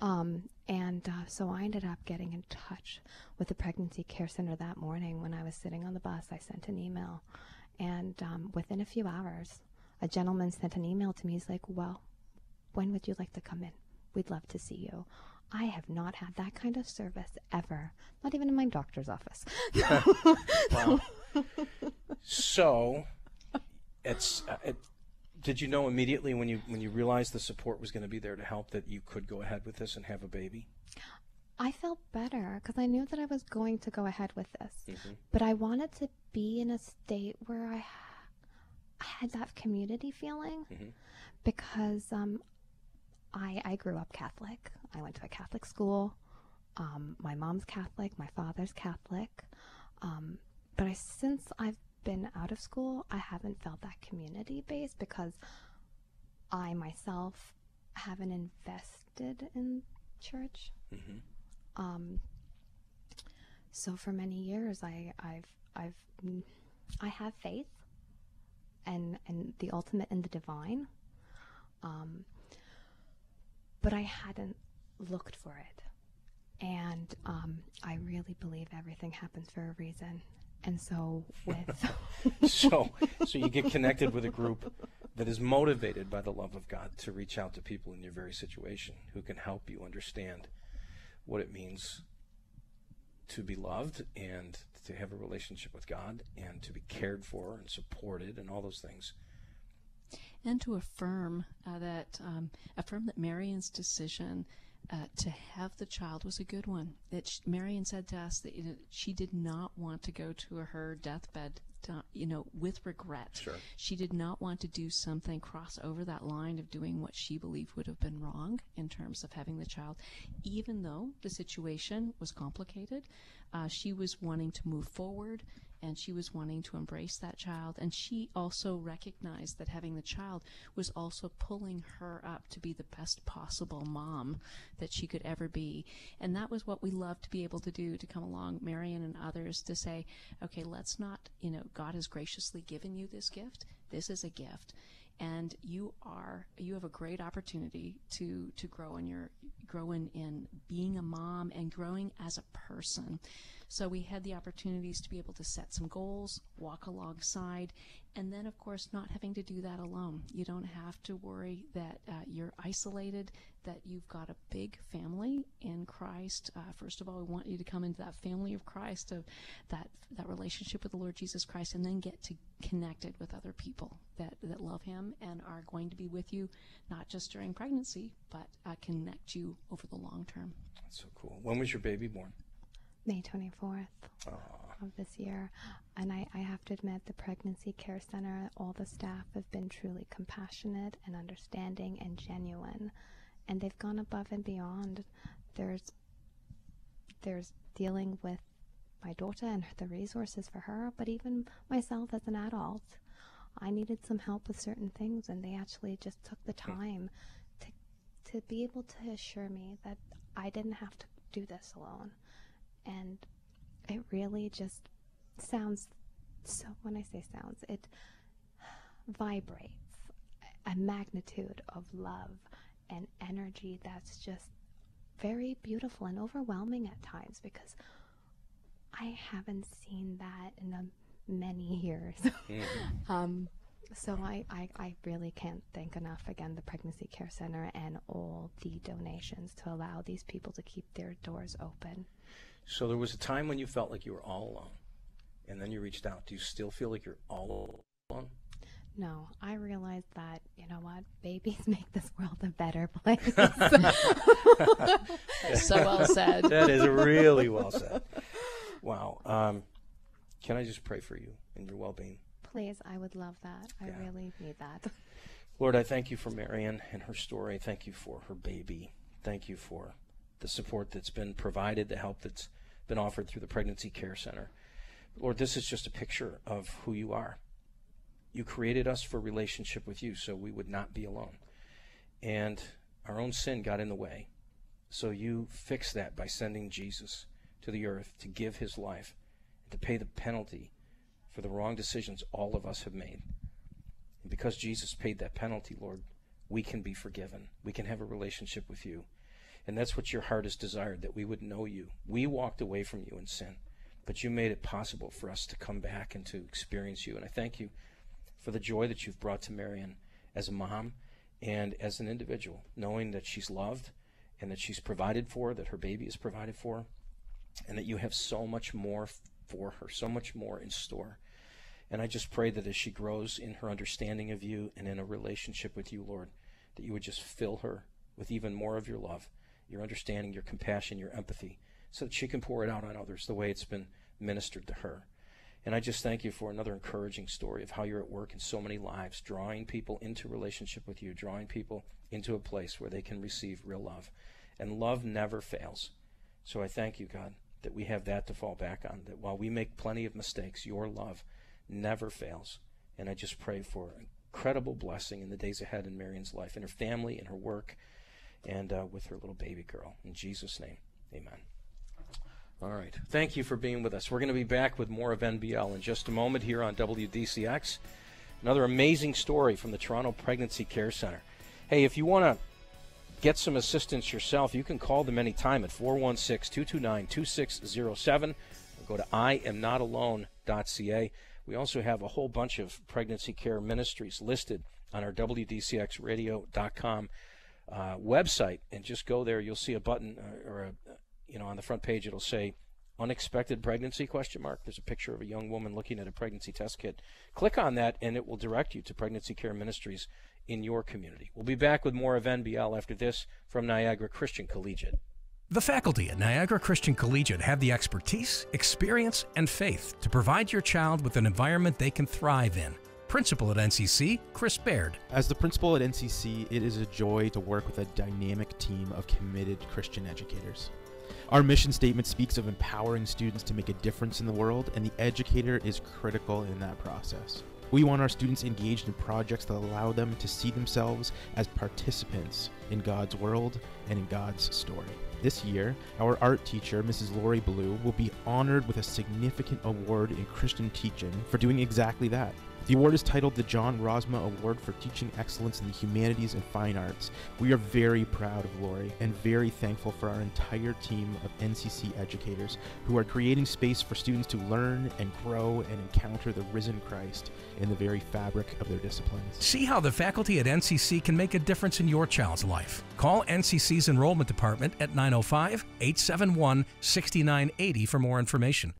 Um, and uh, so I ended up getting in touch with the Pregnancy Care Centre that morning. When I was sitting on the bus, I sent an email, and um, within a few hours, a gentleman sent an email to me. He's like, well, when would you like to come in? We'd love to see you. I have not had that kind of service ever, not even in my doctor's office. Wow. So, it's... Uh, it, did you know immediately when you when you realized the support was going to be there to help that you could go ahead with this and have a baby? I felt better because I knew that I was going to go ahead with this. Mm-hmm. But I wanted to be in a state where I, I had that community feeling, mm-hmm. because um, I, I grew up Catholic. I went to a Catholic school. Um, my mom's Catholic. My father's Catholic. Um, but I, since I've been out of school, I haven't felt that community base because I myself haven't invested in church. Mm-hmm. Um, so for many years, I, I've, I've, I have faith and and the ultimate and the divine, um, but I hadn't looked for it, and um, I really believe everything happens for a reason. And so with so so you get connected with a group that is motivated by the love of God to reach out to people in your very situation who can help you understand what it means to be loved and to have a relationship with God and to be cared for and supported and all those things. And to affirm uh, that um, affirm that Marion's decision Uh, to have the child was a good one. That she, Marion said to us that, you know, she did not want to go to her deathbed, to, you know, with regret. Sure. She did not want to do something, cross over that line of doing what she believed would have been wrong in terms of having the child. Even though the situation was complicated, uh, she was wanting to move forward, and she was wanting to embrace that child. And she also recognized that having the child was also pulling her up to be the best possible mom that she could ever be. And that was what we love to be able to do, to come along, Marion and others, to say, okay, let's not, you know, God has graciously given you this gift. This is a gift. And you are, you have a great opportunity to, to grow in your, grow in, in being a mom and growing as a person. So we had the opportunities to be able to set some goals, walk alongside, and then, of course, not having to do that alone. You don't have to worry that uh, you're isolated, that you've got a big family in Christ. Uh, first of all, we want you to come into that family of Christ, of that that relationship with the Lord Jesus Christ, and then get to connected with other people that, that love him and are going to be with you, not just during pregnancy, but uh, connect you over the long term. That's so cool. When was your baby born? May twenty-fourth Aww. Of this year. And I, I have to admit, the Pregnancy Care Centre, all the staff have been truly compassionate and understanding and genuine. And they've gone above and beyond. There's, there's dealing with my daughter and the resources for her, but even myself as an adult, I needed some help with certain things, and they actually just took the time okay. to, to be able to assure me that I didn't have to do this alone. And it really just sounds, so when I say sounds, it vibrates a magnitude of love and energy that's just very beautiful and overwhelming at times, because I haven't seen that in a, many years. Mm-hmm. um, so I, I, I really can't thank enough, again, the Pregnancy Care Centre and all the donations to allow these people to keep their doors open. So there was a time when you felt like you were all alone, and then you reached out. Do you still feel like you're all alone? No, I realized that, you know what, babies make this world a better place. So well said. That is really well said. Wow. Um, can I just pray for you and your well-being? Please, I would love that. I yeah. really need that. Lord, I thank you for Marion and her story. Thank you for her baby. thank you for the support that's been provided, the help that's been offered through the Pregnancy Care Centre. Lord, this is just a picture of who you are. You created us for relationship with you so we would not be alone. And our own sin got in the way. So you fixed that by sending Jesus to the earth to give his life, to pay the penalty for the wrong decisions all of us have made. And because Jesus paid that penalty, Lord, we can be forgiven. We can have a relationship with you. And that's what your heart has desired, that we would know you. We walked away from you in sin, but you made it possible for us to come back and to experience you. And I thank you for the joy that you've brought to Marion as a mom and as an individual, knowing that she's loved and that she's provided for, that her baby is provided for, and that you have so much more for her, so much more in store. And I just pray that as she grows in her understanding of you and in a relationship with you, Lord, that you would just fill her with even more of your love, your understanding, your compassion, your empathy, so that she can pour it out on others the way it's been ministered to her. And I just thank you for another encouraging story of how you're at work in so many lives, drawing people into relationship with you, drawing people into a place where they can receive real love. And love never fails. So I thank you, God, that we have that to fall back on, that while we make plenty of mistakes, your love never fails. And I just pray for incredible blessing in the days ahead in Marion's life, in her family, in her work, and uh, with her little baby girl. In Jesus' name, amen. All right. Thank you for being with us. We're going to be back with more of N B L in just a moment here on W D C X. Another amazing story from the Toronto Pregnancy Care Centre. Hey, if you want to get some assistance yourself, you can call them anytime at four one six, two two nine, two six zero seven. Go to I am not alone dot C A. We also have a whole bunch of pregnancy care ministries listed on our W D C X radio dot com uh, website. And just go there. You'll see a button or, or a... You know, on the front page, it'll say unexpected pregnancy question mark. There's a picture of a young woman looking at a pregnancy test kit. Click on that, and it will direct you to pregnancy care ministries in your community. We'll be back with more of N B L after this from Niagara Christian Collegiate. The faculty at Niagara Christian Collegiate have the expertise, experience, and faith to provide your child with an environment they can thrive in. Principal at N C C, Chris Baird. As the principal at N C C, it is a joy to work with a dynamic team of committed Christian educators. Our mission statement speaks of empowering students to make a difference in the world, and the educator is critical in that process. We want our students engaged in projects that allow them to see themselves as participants in God's world and in God's story. This year, our art teacher, Missus Lori Blue, will be honored with a significant award in Christian teaching for doing exactly that. The award is titled the John Rosma Award for Teaching Excellence in the Humanities and Fine Arts. We are very proud of Lori and very thankful for our entire team of N C C educators who are creating space for students to learn and grow and encounter the risen Christ in the very fabric of their disciplines. See how the faculty at N C C can make a difference in your child's life. Call N C C's Enrollment Department at nine oh five, eight seven one, six nine eight zero for more information.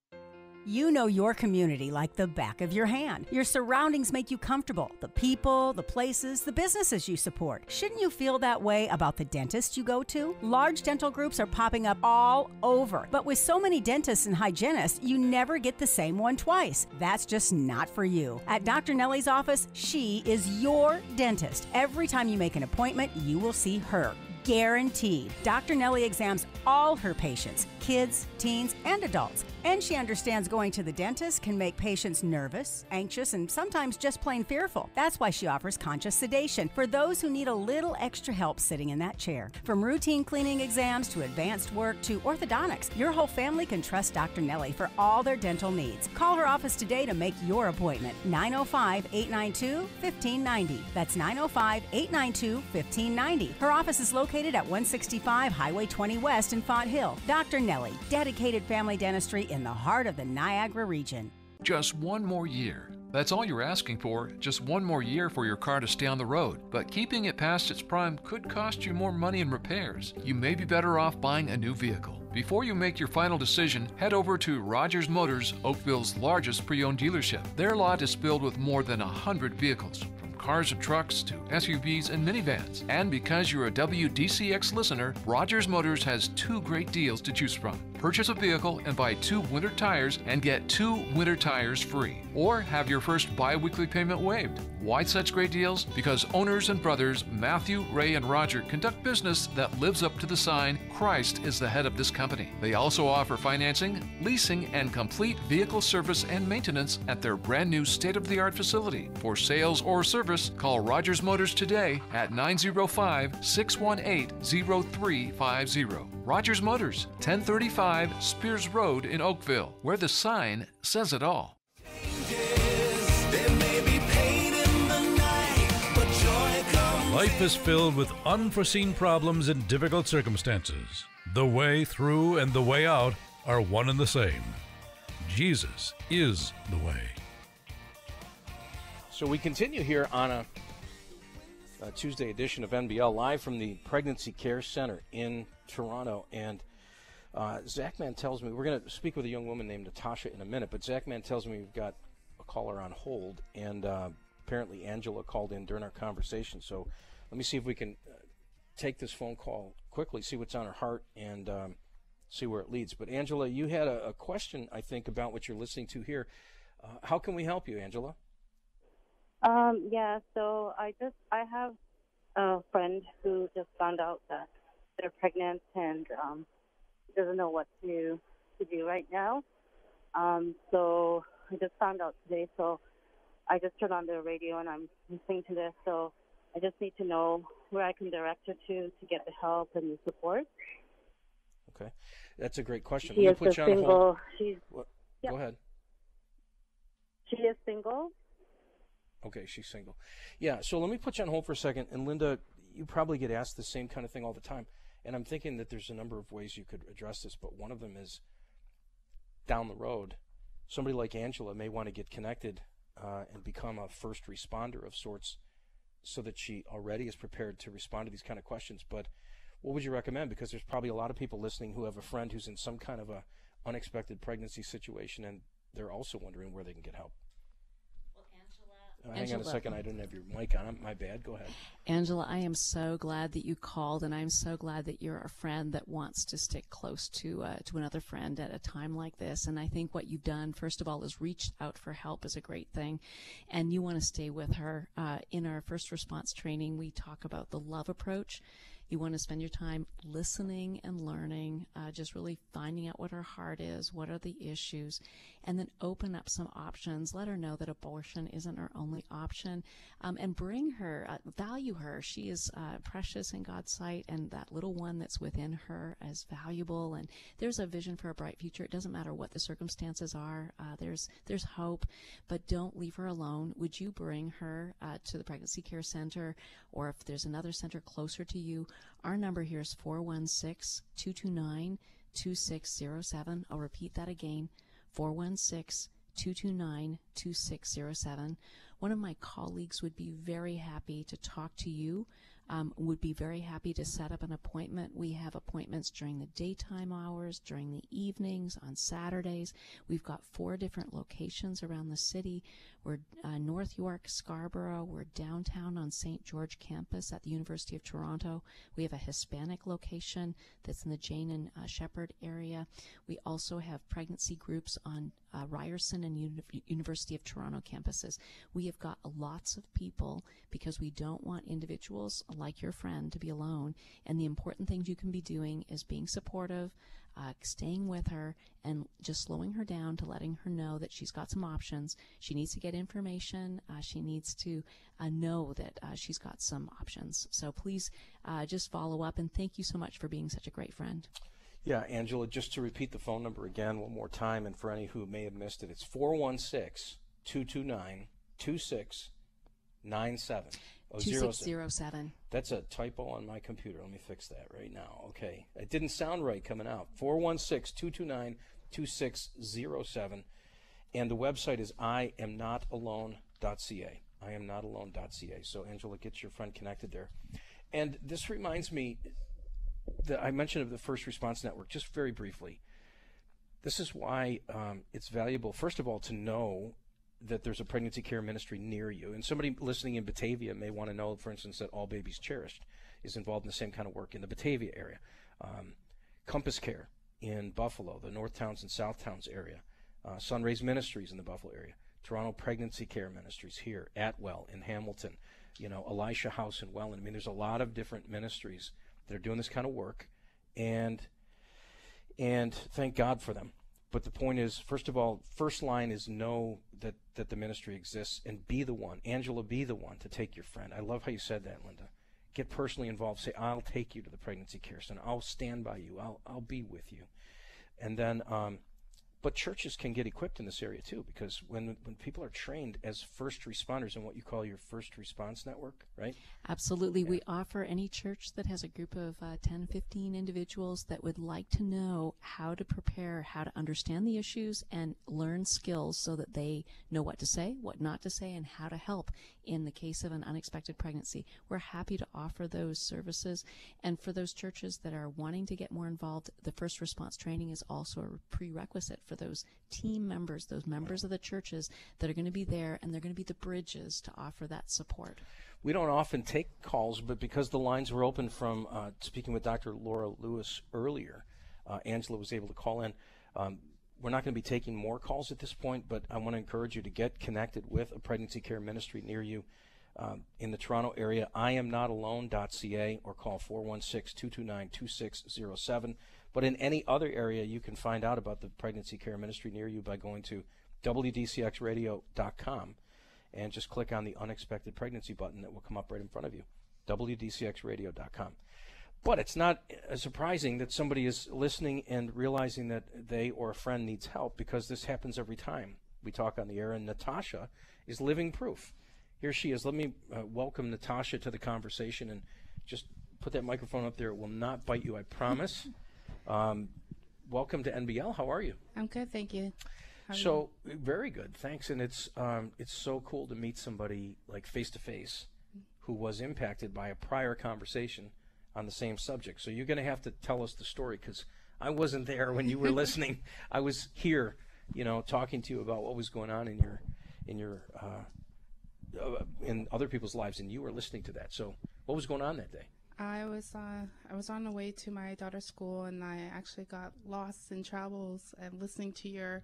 You know your community like the back of your hand. Your surroundings make you comfortable. The people, the places, the businesses you support. Shouldn't you feel that way about the dentist you go to? Large dental groups are popping up all over. But with so many dentists and hygienists, you never get the same one twice. That's just not for you. At Doctor Nellie's office, she is your dentist. Every time you make an appointment, you will see her. Guaranteed. Doctor Nellie examines all her patients, kids, teens, and adults. And she understands going to the dentist can make patients nervous, anxious, and sometimes just plain fearful. That's why she offers conscious sedation for those who need a little extra help sitting in that chair. From routine cleaning exams to advanced work to orthodontics, your whole family can trust Doctor Nellie for all their dental needs. Call her office today to make your appointment. nine oh five, eight nine two, one five nine oh. That's nine oh five, eight nine two, one five nine oh. Her office is located at one sixty-five Highway twenty West in Font Hill. Doctor Nellie, dedicated family dentistry in the heart of the Niagara region. Just one more year. That's all you're asking for, just one more year for your car to stay on the road. But keeping it past its prime could cost you more money in repairs. You may be better off buying a new vehicle. Before you make your final decision, head over to Rogers Motors, Oakville's largest pre-owned dealership. Their lot is filled with more than one hundred vehicles, cars and trucks to S U Vs and minivans. And because you're a W D C X listener, Rogers Motors has two great deals to choose from. Purchase a vehicle and buy two winter tires and get two winter tires free. Or have your first bi-weekly payment waived. Why such great deals? Because owners and brothers Matthew, Ray, and Roger conduct business that lives up to the sign, Christ is the head of this company. They also offer financing, leasing, and complete vehicle service and maintenance at their brand new state-of-the-art facility. For sales or service, call Rogers Motors today at nine oh five, six one eight, oh three five oh. Rogers Motors, ten thirty-five Spears Road in Oakville, where the sign says it all. Life is filled with unforeseen problems and difficult circumstances. The way through and the way out are one and the same. Jesus is the way. So we continue here on a, a Tuesday edition of N B L Live from the Pregnancy Care Centre in Toronto. And uh, Zach Mann tells me, we're going to speak with a young woman named Natasha in a minute, but Zach Mann tells me we've got a caller on hold, and uh, apparently Angela called in during our conversation. So let me see if we can uh, take this phone call quickly, see what's on her heart, and um, see where it leads. But Angela, you had a, a question, I think, about what you're listening to here. Uh, how can we help you, Angela? Um, yeah, so I just, I have a friend who just found out that they're pregnant and um, doesn't know what to, to do right now. Um, so I just found out today, so I just turned on the radio and I'm listening to this, so I just need to know where I can direct her to to get the help and the support. Okay, that's a great question. She is put you on single. Hold. She's, yeah. Go ahead. She is single. Okay, she's single. Yeah, so let me put you on hold for a second. And Linda, you probably get asked the same kind of thing all the time. And I'm thinking that there's a number of ways you could address this, but one of them is down the road, somebody like Angela may want to get connected Uh, and become a first responder of sorts, so that she already is prepared to respond to these kind of questions. But what would you recommend? Because there's probably a lot of people listening who have a friend who's in some kind of a unexpected pregnancy situation, and they're also wondering where they can get help. Well, Angela, uh, hang Angela, on a second. I didn't have your mic on. My bad. Go ahead. Angela, I am so glad that you called, and I'm so glad that you're a friend that wants to stick close to uh, to another friend at a time like this. And I think what you've done, first of all, is reached out for help is a great thing, and you want to stay with her. Uh, in our first response training, we talk about the love approach. You want to spend your time listening and learning, uh, just really finding out what her heart is, what are the issues, and then open up some options. Let her know that abortion isn't her only option, um, and bring her, uh, value her. She is uh, precious in God's sight, and that little one that's within her is valuable, and there's a vision for a bright future. It doesn't matter what the circumstances are. Uh, there's there's hope, but don't leave her alone. Would you bring her uh, to the Pregnancy Care Centre, or if there's another center closer to you? Our number here is four one six, two two nine, two six oh seven. I'll repeat that again, four one six, two two nine, two six oh seven. One of my colleagues would be very happy to talk to you, um, would be very happy to set up an appointment. We have appointments during the daytime hours, during the evenings, on Saturdays. We've got four different locations around the city. We're uh, North York, Scarborough. We're downtown on Saint George campus at the University of Toronto. We have a Hispanic location that's in the Jane and uh, Shepherd area. We also have pregnancy groups on uh, Ryerson and Uni University of Toronto campuses. We have got lots of people because we don't want individuals like your friend to be alone. And the important things you can be doing is being supportive, Uh, staying with her, and just slowing her down to letting her know that she's got some options. She needs to get information. Uh, she needs to uh, know that uh, she's got some options. So please uh, just follow up, and thank you so much for being such a great friend. Yeah, Angela, just to repeat the phone number again one more time, and for any who may have missed it, it's four one six, two two nine, two six nine seven. Oh, two six oh seven. That's a typo on my computer. Let me fix that right now. Okay. It didn't sound right coming out. four one six, two two nine, two six oh seven. And the website is I am not alone dot C A. I am not alone dot C A. So, Angela, get your friend connected there. And this reminds me that I mentioned of the First Response Network just very briefly. This is why um, it's valuable, first of all, to know that there's a pregnancy care ministry near you. And somebody listening in Batavia may want to know, for instance, that All Babies Cherished is involved in the same kind of work in the Batavia area. Um, Compass Care in Buffalo, the North Towns and South Towns area, uh, Sunrays Ministries in the Buffalo area, Toronto Pregnancy Care Ministries here, Atwell in Hamilton, you know, Elisha House in Welland. I mean, there's a lot of different ministries that are doing this kind of work, and and thank God for them. But the point is, first of all, first line is know that, that the ministry exists, and be the one. Angela, be the one to take your friend. I love how you said that, Linda. Get personally involved. Say, I'll take you to the pregnancy care center. I'll stand by you. I'll I'll be with you. And then, um, but churches can get equipped in this area too, because when when people are trained as first responders in what you call your first response network, right? Absolutely. Yeah. We offer any church that has a group of uh, ten, fifteen individuals that would like to know how to prepare, how to understand the issues, and learn skills so that they know what to say, what not to say, and how to help in the case of an unexpected pregnancy. We're happy to offer those services. And for those churches that are wanting to get more involved, the first response training is also a prerequisite for those team members, those members of the churches that are going to be there, and they're going to be the bridges to offer that support. We don't often take calls, but because the lines were open from uh, speaking with Doctor Laura Lewis earlier, uh, Angela was able to call in. Um, we're not going to be taking more calls at this point, but I want to encourage you to get connected with a pregnancy care ministry near you um, in the Toronto area. I am not alone dot c a or call four one six, two two nine, two six zero seven. But in any other area, you can find out about the pregnancy care ministry near you by going to w d c x radio dot com and just click on the unexpected pregnancy button that will come up right in front of you, w d c x radio dot com. But it's not surprising that somebody is listening and realizing that they or a friend needs help, because this happens every time we talk on the air, and Natasha is living proof. Here she is. Let me uh, welcome Natasha to the conversation, and just put that microphone up there. It will not bite you, I promise. Um, welcome to N B L. How are you? I'm good, thank you. How are so you? Very good, thanks. And it's um, it's so cool to meet somebody like face to face who was impacted by a prior conversation on the same subject. So you're going to have to tell us the story, because I wasn't there when you were listening. I was here, you know, talking to you about what was going on in your in your uh, in other people's lives, and you were listening to that. So what was going on that day? I was uh, I was on the way to my daughter's school, and I actually got lost in travels and listening to your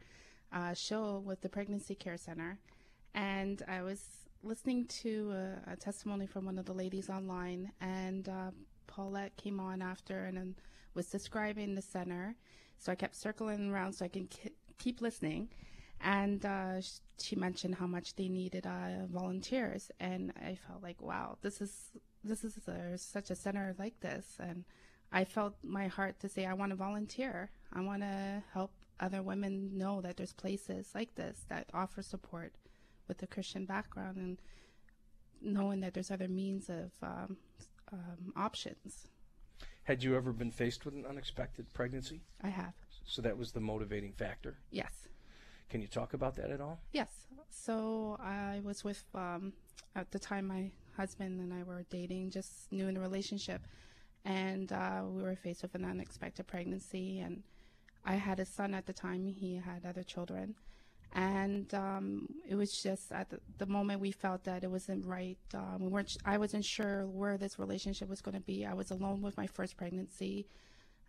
uh, show with the Pregnancy Care Center, and I was listening to a, a testimony from one of the ladies online, and uh, Paulette came on after and, and was describing the center, so I kept circling around so I can k keep listening, and uh, she mentioned how much they needed uh, volunteers, and I felt like, wow, this is this is a, such a center like this, and I felt my heart to say, I want to volunteer. I want to help other women know that there's places like this that offer support with a Christian background, and knowing that there's other means of um, um, options. Had you ever been faced with an unexpected pregnancy? I have. So that was the motivating factor? Yes. Can you talk about that at all? Yes. So I was with, um, at the time, my husband and I were dating, just new in the relationship, and uh, we were faced with an unexpected pregnancy, and I had a son at the time, he had other children, and um, it was just at the, the moment we felt that it wasn't right. Um, we weren't, I wasn't sure where this relationship was going to be. I was alone with my first pregnancy,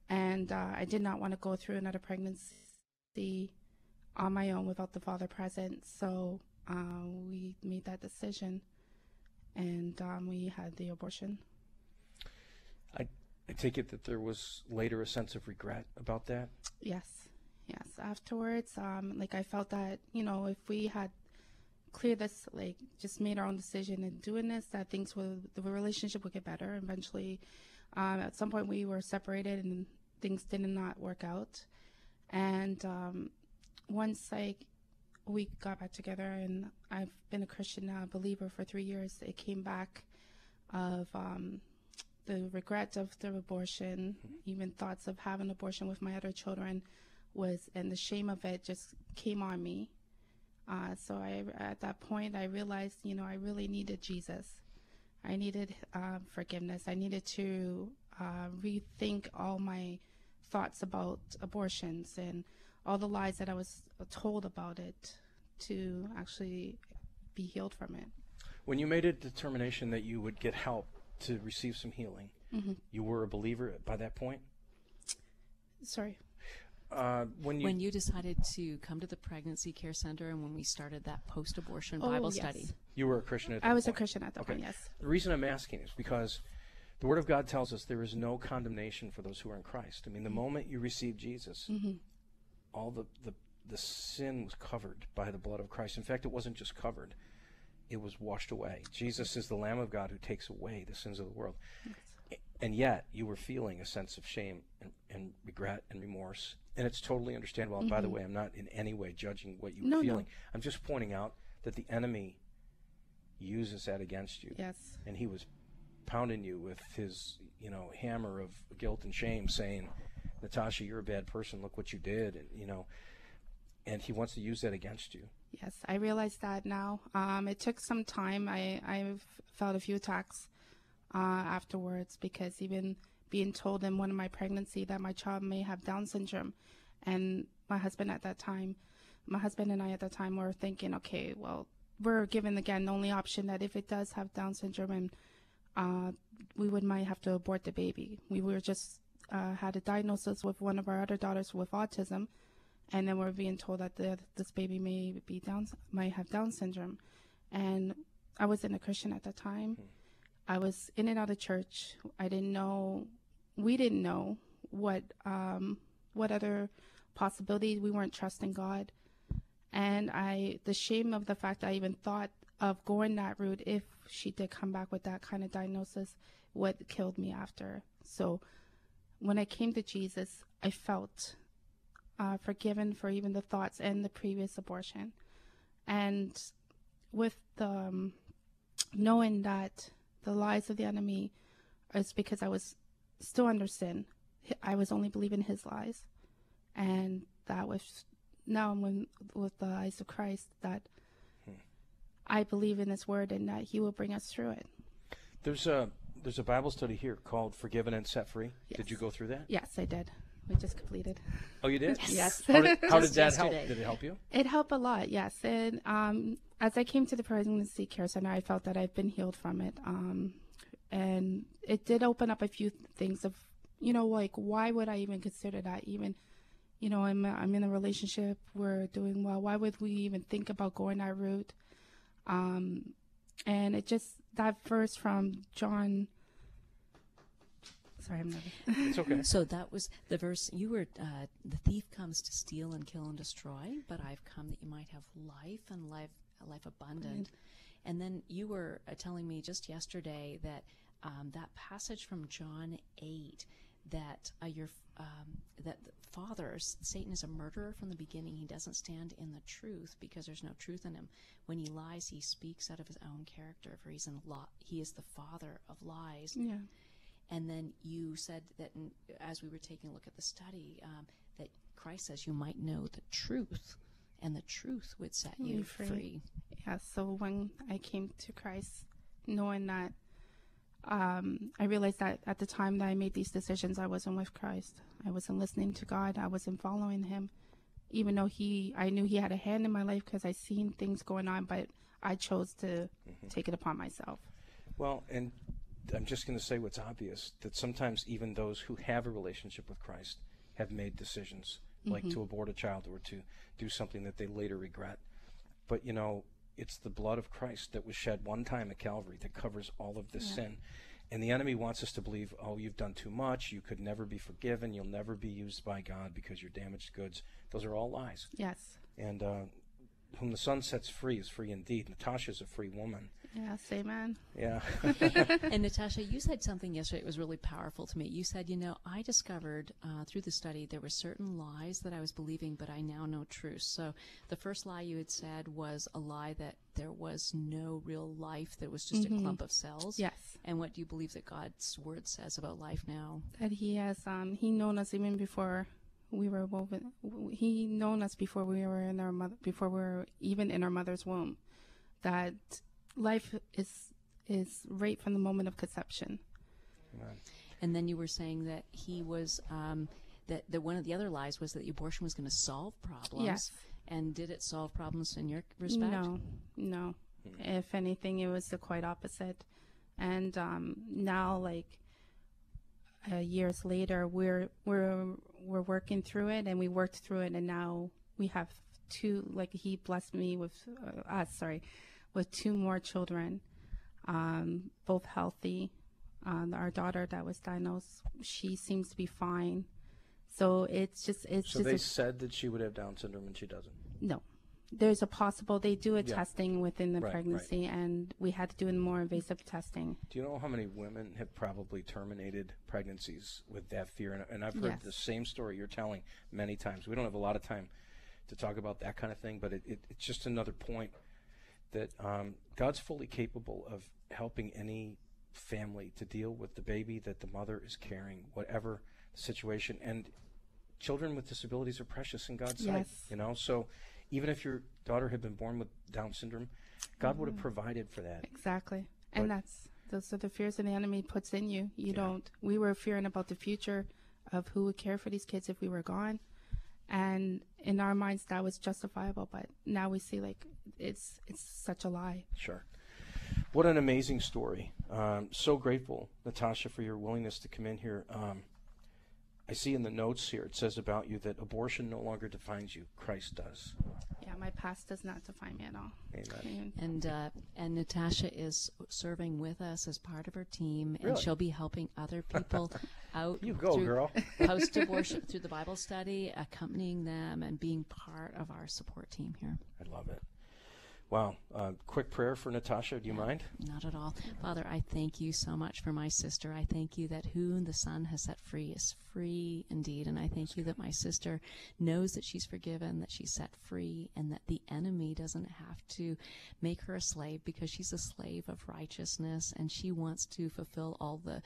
and uh, I did not want to go through another pregnancy on my own without the father present, so uh, we made that decision, and um, we had the abortion. I, I take it that there was later a sense of regret about that? Yes, yes. Afterwards, um, like I felt that, you know, if we had cleared this, like just made our own decision in doing this, that things would, the relationship would get better. Eventually, um, at some point we were separated and things did not work out. And um, once I, we got back together, and I've been a Christian uh, believer for three years. It came back of um, the regret of the abortion, even thoughts of having abortion with my other children was, and the shame of it just came on me. Uh, so I, at that point, I realized, you know, I really needed Jesus. I needed uh, forgiveness. I needed to uh, rethink all my thoughts about abortions and all the lies that I was told about it, to actually be healed from it. When you made a determination that you would get help to receive some healing, mm-hmm. you were a believer by that point? Sorry. Uh, when you when you decided to come to the Pregnancy Care Centre and when we started that post-abortion oh, Bible yes. study. You were a Christian at that I was point. a Christian at that okay. point, yes. The reason I'm asking is because the Word of God tells us there is no condemnation for those who are in Christ. I mean, the moment you receive Jesus, mm-hmm. all the, the, the sin was covered by the blood of Christ. In fact, it wasn't just covered. It was washed away. Jesus is the Lamb of God who takes away the sins of the world. Yes. And yet, you were feeling a sense of shame and, and regret and remorse. And it's totally understandable. Mm-hmm. By the way, I'm not in any way judging what you were no, feeling. No. I'm just pointing out that the enemy uses that against you. Yes. And he was pounding you with his, you know, hammer of guilt and shame, saying, Natasha, you're a bad person. Look what you did. And, you know, and he wants to use that against you. Yes, I realize that now. Um, it took some time. I, I've felt a few attacks uh, afterwards, because even being told in one of my pregnancy that my child may have Down syndrome, and my husband at that time, my husband and I at that time were thinking, okay, well, we're given again the only option that if it does have Down syndrome, and uh, we would might have to abort the baby. We were just uh, had a diagnosis with one of our other daughters with autism, and then we're being told that the, this baby may be Down, might have Down syndrome. And I wasn't a Christian at the time. Hmm. I was in and out of church. I didn't know, we didn't know what um, what other possibilities. We weren't trusting God. And I, the shame of the fact I even thought of going that route, if she did come back with that kind of diagnosis, what killed me after. So when I came to Jesus, I felt Uh, forgiven for even the thoughts and the previous abortion. And with the, um, knowing that the lies of the enemy is because I was still under sin. I was only believing his lies. And that was, now I'm with, with the eyes of Christ, that hmm. I believe in his word and that he will bring us through it. There's a, there's a Bible study here called Forgiven and Set Free. Yes. Did you go through that? Yes, I did. We just completed. Oh, you did? Yes. How did, how did that yesterday. help? Did it help you? It helped a lot, yes. And um, as I came to the Pregnancy Care Center, I felt that I've been healed from it. Um, and it did open up a few things of, you know, like, why would I even consider that? Even, you know, I'm, I'm in a relationship, we're doing well. Why would we even think about going that route? Um, and it just, that verse from John... Sorry, I'm nervous. It's okay. So that was the verse you were, uh, the thief comes to steal and kill and destroy, but I've come that you might have life and life, life abundant. Mm-hmm. And then you were uh, telling me just yesterday that um, that passage from John eight, that uh, your um, that the father, Satan is a murderer from the beginning. He doesn't stand in the truth because there's no truth in him. When he lies, he speaks out of his own character, for he's in li- he is the father of lies. Yeah. And then you said that in, as we were taking a look at the study, um, that Christ says you might know the truth, and the truth would set you free. free. Yeah, so when I came to Christ, knowing that, um, I realized that at the time that I made these decisions, I wasn't with Christ. I wasn't listening to God. I wasn't following him, even though he, I knew he had a hand in my life because I seen things going on, but I chose to mm-hmm. take it upon myself. Well, and... I'm just going to say what's obvious, that sometimes even those who have a relationship with Christ have made decisions mm-hmm. like to abort a child or to do something that they later regret. But, you know, it's the blood of Christ that was shed one time at Calvary that covers all of this yeah. sin. And the enemy wants us to believe, oh, you've done too much. You could never be forgiven. You'll never be used by God because you're damaged goods. Those are all lies. Yes. And uh, whom the Son sets free is free indeed. Natasha's a free woman. Yes, amen. Yeah. And Natasha, you said something yesterday. It was really powerful to me. You said, you know, I discovered uh, through the study there were certain lies that I was believing, but I now know truth. So the first lie you had said was a lie that there was no real life, that was just mm-hmm. a clump of cells. Yes. And what do you believe that God's word says about life now? That he has, um, he known us even before we were woven. He known us before we were in our mother, before we were even in our mother's womb. That life is is right from the moment of conception. Right. And then you were saying that he was um, that that one of the other lies was that the abortion was going to solve problems. Yes. And did it solve problems in your respect? No, no. Mm. If anything, it was the quite opposite. And um, now, like uh, years later, we're we're we're working through it, and we worked through it, and now we have two, like he blessed me with, uh, us, sorry, with two more children, um, both healthy. Um, our daughter that was diagnosed, she seems to be fine. So it's just, it's so just. So they a, said that she would have Down syndrome and she doesn't? No. There's a possible, they do a yeah. testing within the right, pregnancy right. and we had to do more invasive testing. Do you know how many women have probably terminated pregnancies with that fear? And, and I've heard yes. the same story you're telling many times. We don't have a lot of time to talk about that kind of thing, but it, it, it's just another point that um, God's fully capable of helping any family to deal with the baby that the mother is carrying, whatever the situation. And children with disabilities are precious in God's yes. sight, you know? So even if your daughter had been born with Down syndrome, God mm-hmm. would have provided for that. Exactly. But and that's, those are the fears that the enemy puts in you. You yeah. don't, we were fearing about the future of who would care for these kids if we were gone. And in our minds, that was justifiable. But now we see like it's, it's such a lie. Sure. What an amazing story. Um, so grateful, Natasha, for your willingness to come in here. Um, I see in the notes here, it says about you that abortion no longer defines you. Christ does. Yeah, my past does not define me at all. Amen. And, uh, and Natasha is serving with us as part of her team, really? And she'll be helping other people out. You go, girl. Post-abortion through the Bible study, accompanying them and being part of our support team here. I love it. Wow. Uh, quick prayer for Natasha. Do you mind? Not at all. Father, I thank you so much for my sister. I thank you that whom the Son has set free is free indeed. And I thank you that my sister knows that she's forgiven, that she's set free, and that the enemy doesn't have to make her a slave because she's a slave of righteousness and she wants to fulfill all the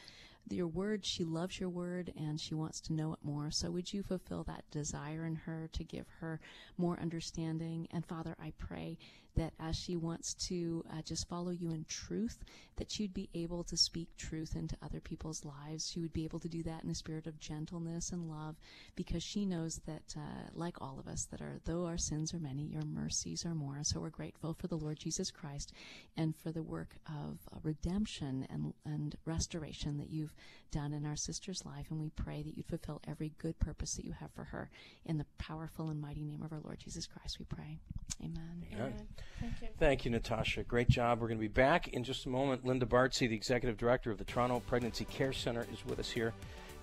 your word. She loves your word and she wants to know it more. So would you fulfill that desire in her to give her more understanding? And Father, I pray that as she wants to uh, just follow you in truth, that she'd be able to speak truth into other people's lives. She would be able to do that in a spirit of gentleness and love, because she knows that uh, like all of us, that are though our sins are many, your mercies are more. So we're grateful for the Lord Jesus Christ and for the work of uh, redemption and, and restoration that you've done in our sister's life, and we pray that you'd fulfill every good purpose that you have for her. In the powerful and mighty name of our Lord Jesus Christ, we pray. Amen. Amen. Amen. Thank you. Thank you, Natasha. Great job. We're going to be back in just a moment. Linda Bartsy, the Executive Director of the Toronto Pregnancy Care Centre, is with us here,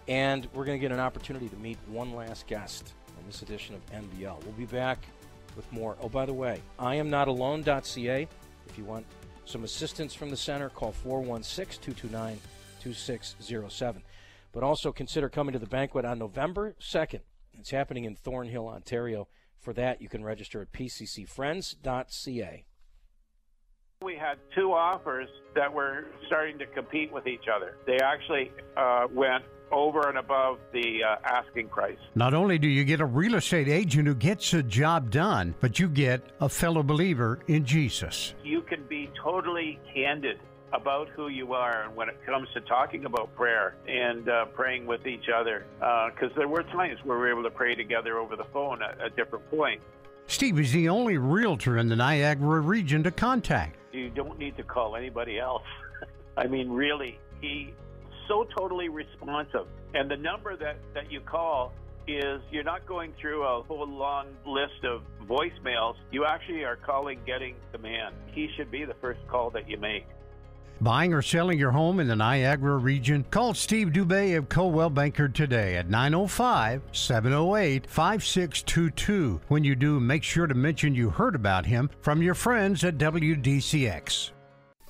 and we're going to get an opportunity to meet one last guest on this edition of N B L. We'll be back with more. Oh, by the way, I am not alone dot c a. If you want some assistance from the centre, call four one six, two two nine, two six zero seven. But also consider coming to the banquet on November second. It's happening in Thornhill, Ontario. For that, you can register at p c c friends dot c a. We had two offers that were starting to compete with each other. They actually uh, went over and above the uh, asking price. Not only do you get a real estate agent who gets a job done, but you get a fellow believer in Jesus. You can be totally candid about who you are, and when it comes to talking about prayer and uh, praying with each other, because uh, there were times where we were able to pray together over the phone at a different point. Steve is the only realtor in the Niagara region to contact. You don't need to call anybody else. I mean, really, he's so totally responsive. And the number that, that you call is, you're not going through a whole long list of voicemails. You actually are calling, getting the man. He should be the first call that you make. Buying or selling your home in the Niagara region? Call Steve Dubé of Coldwell Banker today at nine oh five, seven oh eight, five six two two. When you do, make sure to mention you heard about him from your friends at W D C X.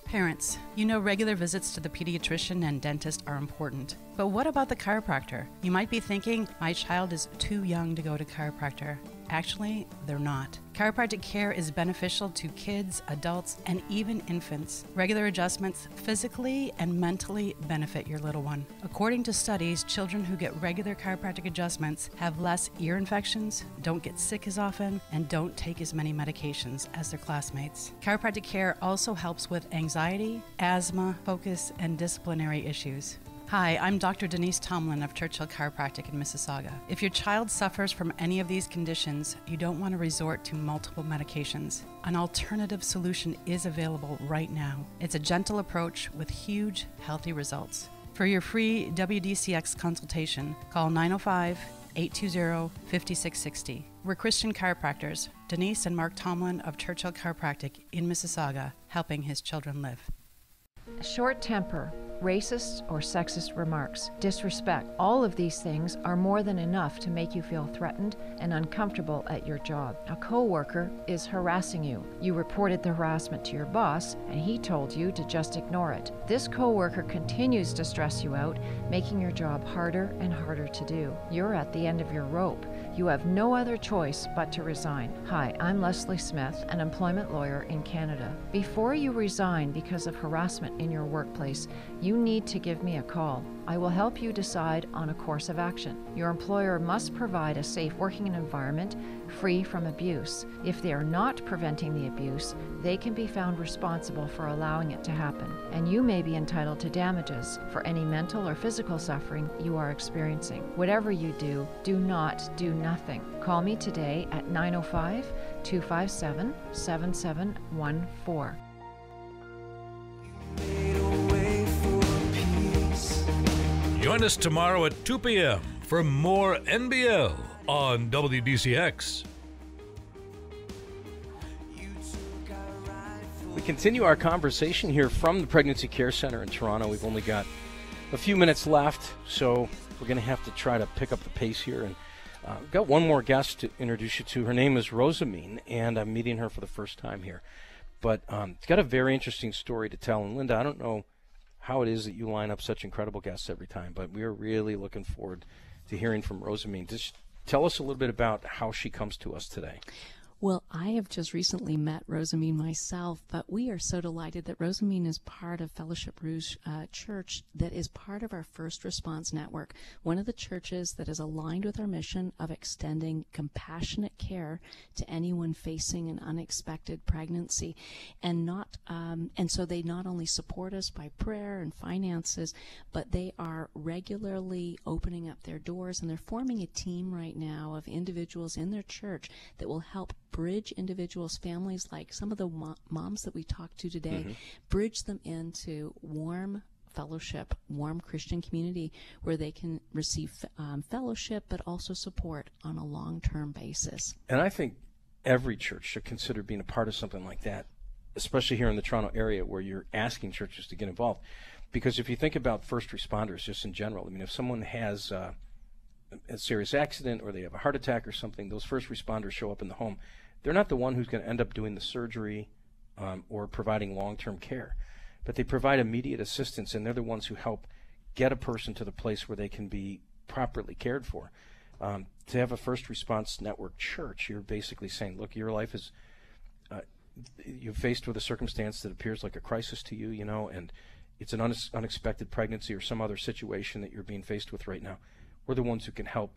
Parents, you know regular visits to the pediatrician and dentist are important. But what about the chiropractor? You might be thinking, my child is too young to go to chiropractor. Actually, they're not. Chiropractic care is beneficial to kids, adults, and even infants. Regular adjustments physically and mentally benefit your little one. According to studies, children who get regular chiropractic adjustments have less ear infections, don't get sick as often, and don't take as many medications as their classmates. Chiropractic care also helps with anxiety, asthma, focus, and disciplinary issues. Hi, I'm Doctor Denise Tomlin of Churchill Chiropractic in Mississauga. If your child suffers from any of these conditions, you don't want to resort to multiple medications. An alternative solution is available right now. It's a gentle approach with huge, healthy results. For your free W D C X consultation, call 905 eight two zero, five six six zero. We're Christian chiropractors, Denise and Mark Tomlin of Churchill Chiropractic in Mississauga, helping his children live. Short temper, racist or sexist remarks, disrespect, all of these things are more than enough to make you feel threatened and uncomfortable at your job. A coworker is harassing you. You reported the harassment to your boss and he told you to just ignore it. This coworker continues to stress you out, making your job harder and harder to do. You're at the end of your rope. You have no other choice but to resign. Hi, I'm Leslie Smith, an employment lawyer in Canada. Before you resign because of harassment in your workplace, you need to give me a call. I will help you decide on a course of action. Your employer must provide a safe working environment free from abuse. If they are not preventing the abuse, they can be found responsible for allowing it to happen, and you may be entitled to damages for any mental or physical suffering you are experiencing. Whatever you do, do not do nothing. Call me today at nine oh five, two five seven, seven seven one four. Join us tomorrow at two p m for more N B L on W D C X. We continue our conversation here from the Pregnancy Care Centre in Toronto. We've only got a few minutes left, so we're going to have to try to pick up the pace here. And uh, I've got one more guest to introduce you to. Her name is Rosamine, and I'm meeting her for the first time here. But um, she's got a very interesting story to tell. And Linda, I don't know how it is that you line up such incredible guests every time, but we are really looking forward to hearing from Rosamine. Just tell us a little bit about how she comes to us today. Well, I have just recently met Rosamine myself, but we are so delighted that Rosamine is part of Fellowship Rouge uh, Church, that is part of our First Response Network, one of the churches that is aligned with our mission of extending compassionate care to anyone facing an unexpected pregnancy, and not um, and so they not only support us by prayer and finances, but they are regularly opening up their doors, and they're forming a team right now of individuals in their church that will help bridge individuals, families like some of the mo moms that we talked to today, mm-hmm. bridge them into warm fellowship, warm Christian community where they can receive um, fellowship but also support on a long-term basis. And I think every church should consider being a part of something like that, especially here in the Toronto area where you're asking churches to get involved. Because if you think about first responders just in general, I mean, if someone has uh, a serious accident or they have a heart attack or something, those first responders show up in the home. They're not the one who's going to end up doing the surgery um, or providing long-term care, but they provide immediate assistance, and they're the ones who help get a person to the place where they can be properly cared for. Um, to have a First Response Network church, you're basically saying, look, your life is, uh, you're faced with a circumstance that appears like a crisis to you, you know, and it's an unex- unexpected pregnancy or some other situation that you're being faced with right now. We're the ones who can help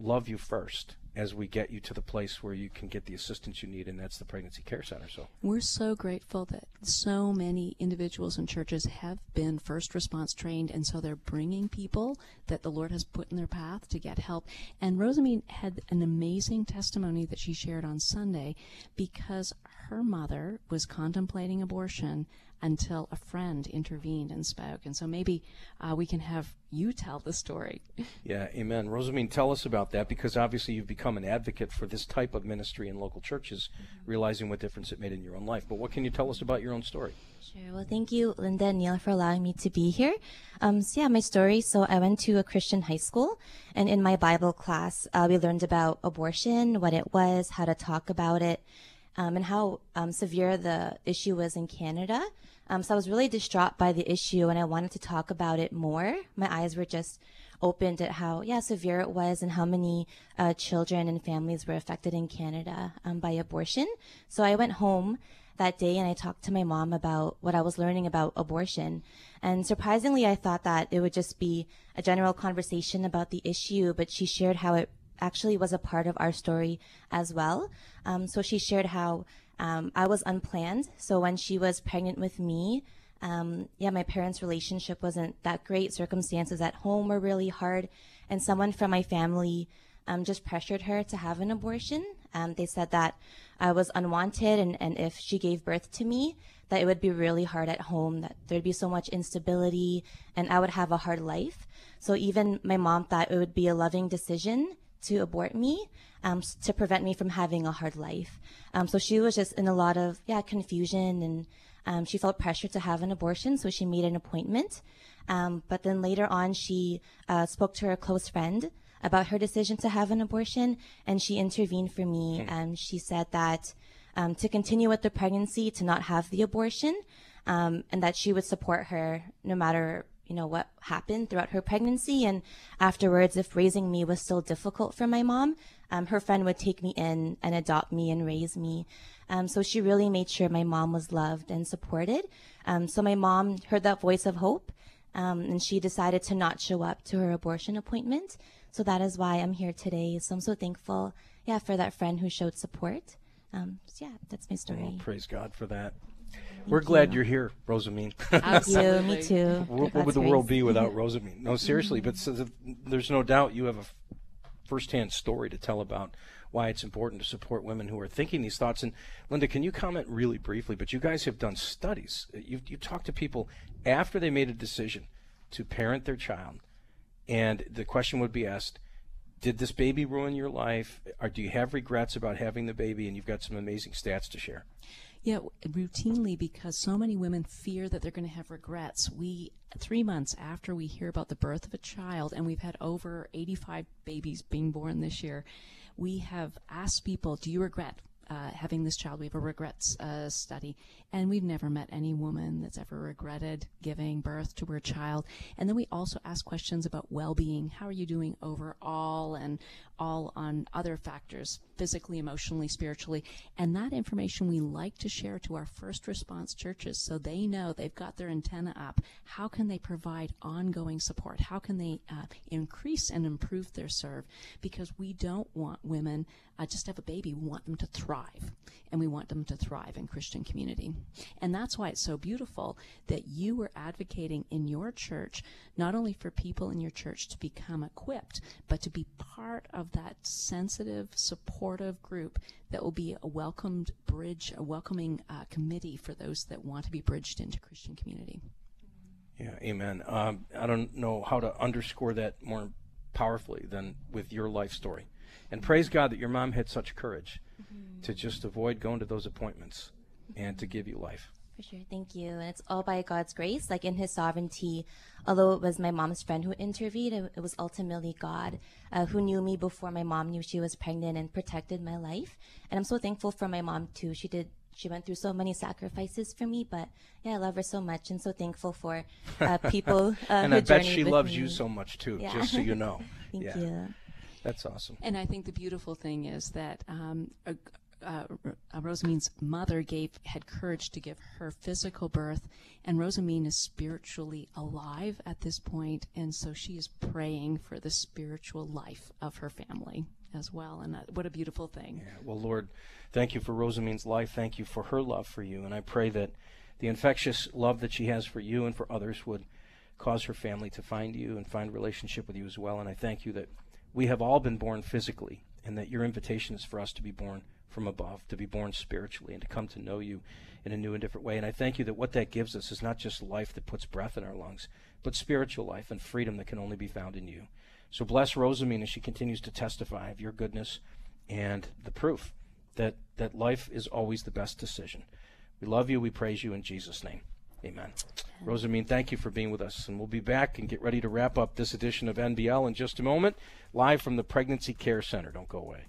love you first as we get you to the place where you can get the assistance you need, and that's the Pregnancy Care Centre. So we're so grateful that so many individuals and churches have been first response trained, and so they're bringing people that the Lord has put in their path to get help. And Rosamine had an amazing testimony that she shared on Sunday, because her mother was contemplating abortion until a friend intervened and spoke. And so maybe uh, we can have you tell the story. Yeah, amen. Rosamine, tell us about that, because obviously you've become an advocate for this type of ministry in local churches, mm-hmm. realizing what difference it made in your own life. But what can you tell us about your own story? Sure. Well, thank you, Linda and Neil, for allowing me to be here. Um, so yeah, my story. So I went to a Christian high school, and in my Bible class, uh, we learned about abortion, what it was, how to talk about it, Um, and how um, severe the issue was in Canada. Um, so I was really distraught by the issue, and I wanted to talk about it more. My eyes were just opened at how, yeah, severe it was and how many uh, children and families were affected in Canada um, by abortion. So I went home that day and I talked to my mom about what I was learning about abortion. And surprisingly, I thought that it would just be a general conversation about the issue, but she shared how it actually was a part of our story as well. Um, so she shared how um, I was unplanned. So when she was pregnant with me, um, yeah, my parents' relationship wasn't that great. Circumstances at home were really hard. And someone from my family um, just pressured her to have an abortion. Um, they said that I was unwanted, and, and if she gave birth to me, that it would be really hard at home, that there'd be so much instability, and I would have a hard life. So even my mom thought it would be a loving decision to abort me, um, to prevent me from having a hard life. Um, so she was just in a lot of, yeah, confusion, and um, she felt pressure to have an abortion, so she made an appointment. Um, but then later on, she uh, spoke to her close friend about her decision to have an abortion, and she intervened for me. Um, she said that um, to continue with the pregnancy, to not have the abortion, um, and that she would support her no matter you know, what happened throughout her pregnancy. And afterwards, if raising me was still difficult for my mom, um, her friend would take me in and adopt me and raise me. Um, so she really made sure my mom was loved and supported. Um, so my mom heard that voice of hope, um, and she decided to not show up to her abortion appointment. So that is why I'm here today. So I'm so thankful, yeah, for that friend who showed support. Um, so yeah, that's my story. Oh, praise God for that. Thank We're you. glad you're here, Rosamine. Absolutely. Me too. What would the world be without Rosamine? No, seriously, but so the, there's no doubt you have a firsthand story to tell about why it's important to support women who are thinking these thoughts. And Linda, can you comment really briefly, but you guys have done studies. You've, you've talked to people after they made a decision to parent their child, and the question would be asked, did this baby ruin your life? Or do you have regrets about having the baby? And you've got some amazing stats to share. Yeah, routinely, because so many women fear that they're going to have regrets. We, three months after we hear about the birth of a child, and we've had over eighty-five babies being born this year, we have asked people, do you regret uh, having this child? We have a regrets uh, study, and we've never met any woman that's ever regretted giving birth to her child. And then we also ask questions about well-being. How are you doing overall, and all on other factors, physically, emotionally, spiritually, and that information we like to share to our first response churches so they know they've got their antenna up. How can they provide ongoing support? How can they uh, increase and improve their serve? Because we don't want women uh, just to have a baby. We want them to thrive, and we want them to thrive in Christian community. And that's why it's so beautiful that you were advocating in your church, not only for people in your church to become equipped, but to be part of that sensitive, supportive group that will be a welcomed bridge, a welcoming uh, committee for those that want to be bridged into Christian community. Yeah, amen. Um, I don't know how to underscore that more powerfully than with your life story. And praise God that your mom had such courage mm-hmm. to just avoid going to those appointments mm-hmm. and to give you life. For sure, thank you. And it's all by God's grace, like in His sovereignty. Although it was my mom's friend who intervened, it was ultimately God uh, who knew me before my mom knew she was pregnant and protected my life. And I'm so thankful for my mom too. She did. She went through so many sacrifices for me, but yeah, I love her so much, and so thankful for uh, people. Uh, and I bet she loves me. you so much too. Yeah. Just so you know. Thank yeah. you. That's awesome. And I think the beautiful thing is that. Um, a, Uh, uh, Rosamine's mother gave had courage to give her physical birth, and Rosamine is spiritually alive at this point, and so she is praying for the spiritual life of her family as well. And that, what a beautiful thing. Yeah, well, Lord, thank you for Rosamine's life. Thank you for her love for you, and I pray that the infectious love that she has for you and for others would cause her family to find you and find relationship with you as well. And I thank you that we have all been born physically, and that your invitation is for us to be born from above, to be born spiritually, and to come to know you in a new and different way. And I thank you that what that gives us is not just life that puts breath in our lungs, but spiritual life and freedom that can only be found in you. So bless Rosamine as she continues to testify of your goodness and the proof that, that life is always the best decision. We love you. We praise you in Jesus' name. Amen. Rosamine, thank you for being with us. And we'll be back and get ready to wrap up this edition of N B L in just a moment, live from the Pregnancy Care Center. Don't go away.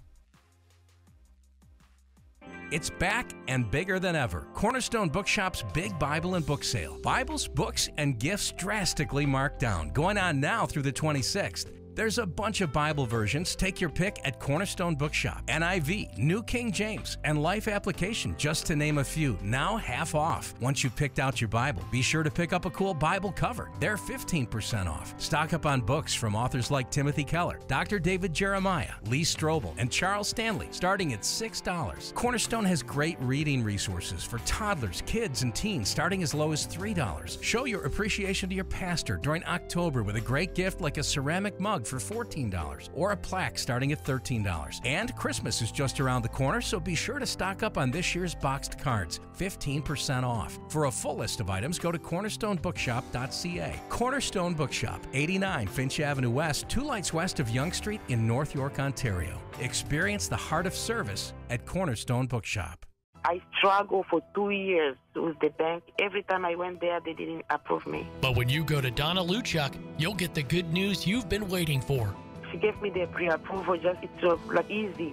It's back and bigger than ever. Cornerstone Bookshop's Big Bible and Book Sale. Bibles, books, and gifts drastically marked down. Going on now through the twenty-sixth. There's a bunch of Bible versions. Take your pick at Cornerstone Bookshop. N I V, New King James, and Life Application, just to name a few. Now half off. Once you've picked out your Bible, be sure to pick up a cool Bible cover. They're fifteen percent off. Stock up on books from authors like Timothy Keller, Doctor David Jeremiah, Lee Strobel, and Charles Stanley, starting at six dollars. Cornerstone has great reading resources for toddlers, kids, and teens, starting as low as three dollars. Show your appreciation to your pastor during October with a great gift like a ceramic mug for fourteen dollars or a plaque starting at thirteen dollars. And Christmas is just around the corner, so be sure to stock up on this year's boxed cards, fifteen percent off. For a full list of items, go to cornerstone bookshop dot c a. Cornerstone Bookshop, eighty-nine Finch Avenue West, two lights west of Yonge Street in North York, Ontario. Experience the heart of service at Cornerstone Bookshop. I struggled for two years with the bank. Every time I went there, they didn't approve me. But when you go to Donna Luchuk, you'll get the good news you've been waiting for. She gave me the pre-approval, just it's so, like, easy.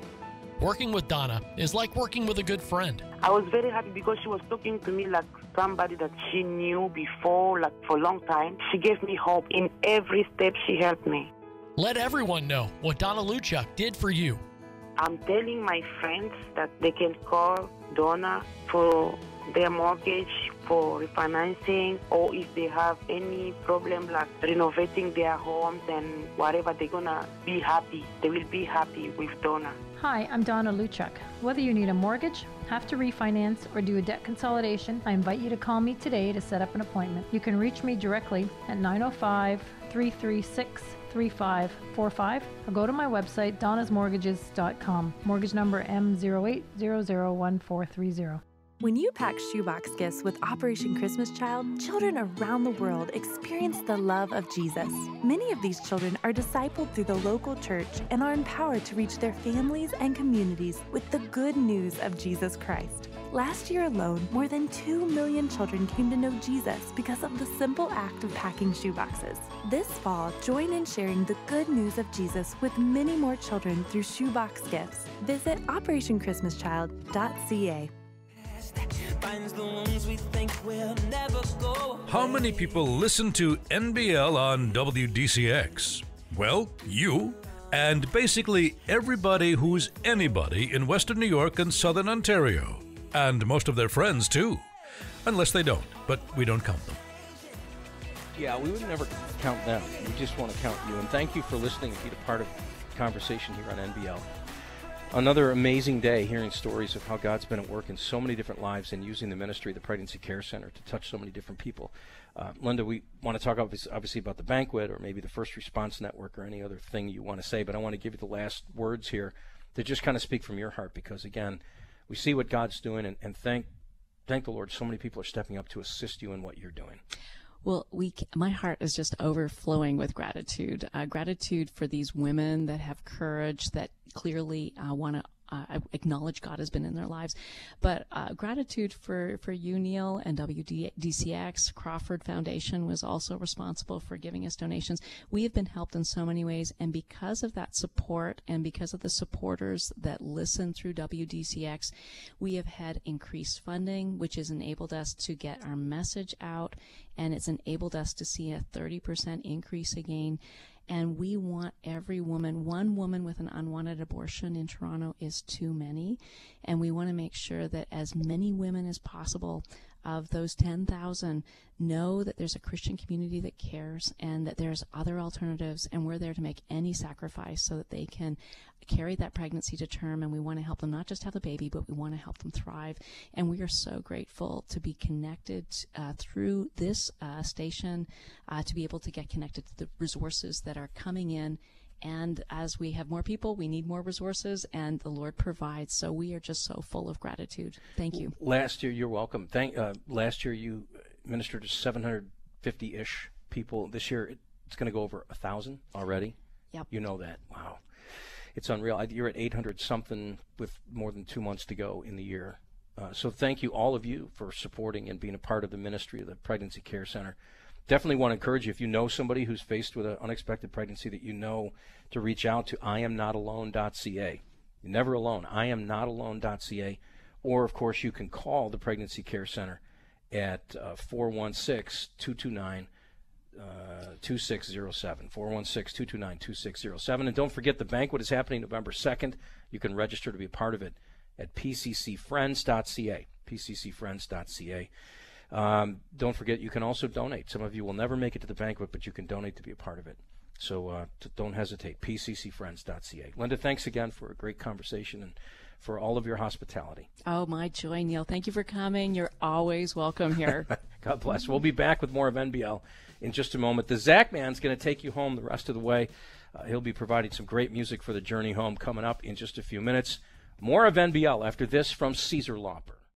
Working with Donna is like working with a good friend. I was very happy because she was talking to me like somebody that she knew before, like for a long time. She gave me hope. In every step, she helped me. Let everyone know what Donna Luchuk did for you. I'm telling my friends that they can call Donna for their mortgage, for refinancing, or if they have any problem like renovating their homes and whatever, they're gonna be happy. They will be happy with Donna. Hi, I'm Donna Luchuk. Whether you need a mortgage, have to refinance, or do a debt consolidation, I invite you to call me today to set up an appointment. You can reach me directly at nine oh five, three three six, three five four five or go to my website, donnas mortgages dot com. Mortgage number M zero eight zero zero one four three zero. When you pack shoebox gifts with Operation Christmas Child, children around the world experience the love of Jesus. Many of these children are discipled through the local church and are empowered to reach their families and communities with the good news of Jesus Christ. Last year alone, more than two million children came to know Jesus because of the simple act of packing shoeboxes. This fall, join in sharing the good news of Jesus with many more children through shoebox gifts. Visit operation christmas child dot c a. How many people listen to N B L on W D C X? Well, you and basically everybody who's anybody in Western New York and Southern Ontario. And most of their friends, too. Unless they don't, but we don't count them. Yeah, we would never count them. We just want to count you. And thank you for listening and being a part of the conversation here on N B L. Another amazing day hearing stories of how God's been at work in so many different lives and using the ministry of the Pregnancy Care Centre to touch so many different people. Uh, Linda, we want to talk obviously about the banquet or maybe the First Response Network or any other thing you want to say, but I want to give you the last words here to just kind of speak from your heart because, again, we see what God's doing, and, and thank thank the Lord so many people are stepping up to assist you in what you're doing. Well, we, my heart is just overflowing with gratitude. Uh, gratitude for these women that have courage, that clearly uh, want to uh, acknowledge God has been in their lives. But uh, gratitude for, for you, Neil, and W D C X. Crawford Foundation was also responsible for giving us donations. We have been helped in so many ways, and because of that support and because of the supporters that listen through W D C X, we have had increased funding, which has enabled us to get our message out, and it's enabled us to see a thirty percent increase again. And we want every woman, one woman with an unwanted abortion in Toronto is too many. And we want to make sure that as many women as possible of those ten thousand know that there's a Christian community that cares and that there's other alternatives. And we're there to make any sacrifice so that they can carry that pregnancy to term. And we want to help them not just have a baby, but we want to help them thrive. And we are so grateful to be connected uh, through this uh, station, uh, to be able to get connected to the resources that are coming in. And as we have more people, we need more resources, and the Lord provides. So we are just so full of gratitude. Thank you. Last year, you're welcome. Thank. Uh, last year, you ministered to seven hundred fifty-ish people. This year, it's going to go over one thousand already. Yep. You know that. Wow. It's unreal. You're at eight hundred something with more than two months to go in the year. Uh, so thank you, all of you, for supporting and being a part of the ministry of the Pregnancy Care Centre. Definitely want to encourage you, if you know somebody who's faced with an unexpected pregnancy that you know, to reach out to I am not alone dot c a. You're never alone. I am not alone dot c a. Or, of course, you can call the Pregnancy Care Center at uh, four one six, two two nine, two six zero seven. four one six, two two nine, two six zero seven. And don't forget, the banquet is happening November second. You can register to be a part of it at p c c friends dot c a. p c c friends dot c a. Um, don't forget, you can also donate. Some of you will never make it to the banquet, but you can donate to be a part of it. So uh, t- don't hesitate, p c c friends dot c a. Linda, thanks again for a great conversation and for all of your hospitality. Oh, my joy, Neil. Thank you for coming. You're always welcome here. God bless. We'll be back with more of N B L in just a moment. The Zach Man's going to take you home the rest of the way. Uh, he'll be providing some great music for the journey home coming up in just a few minutes. More of N B L after this from Caesar Lauper.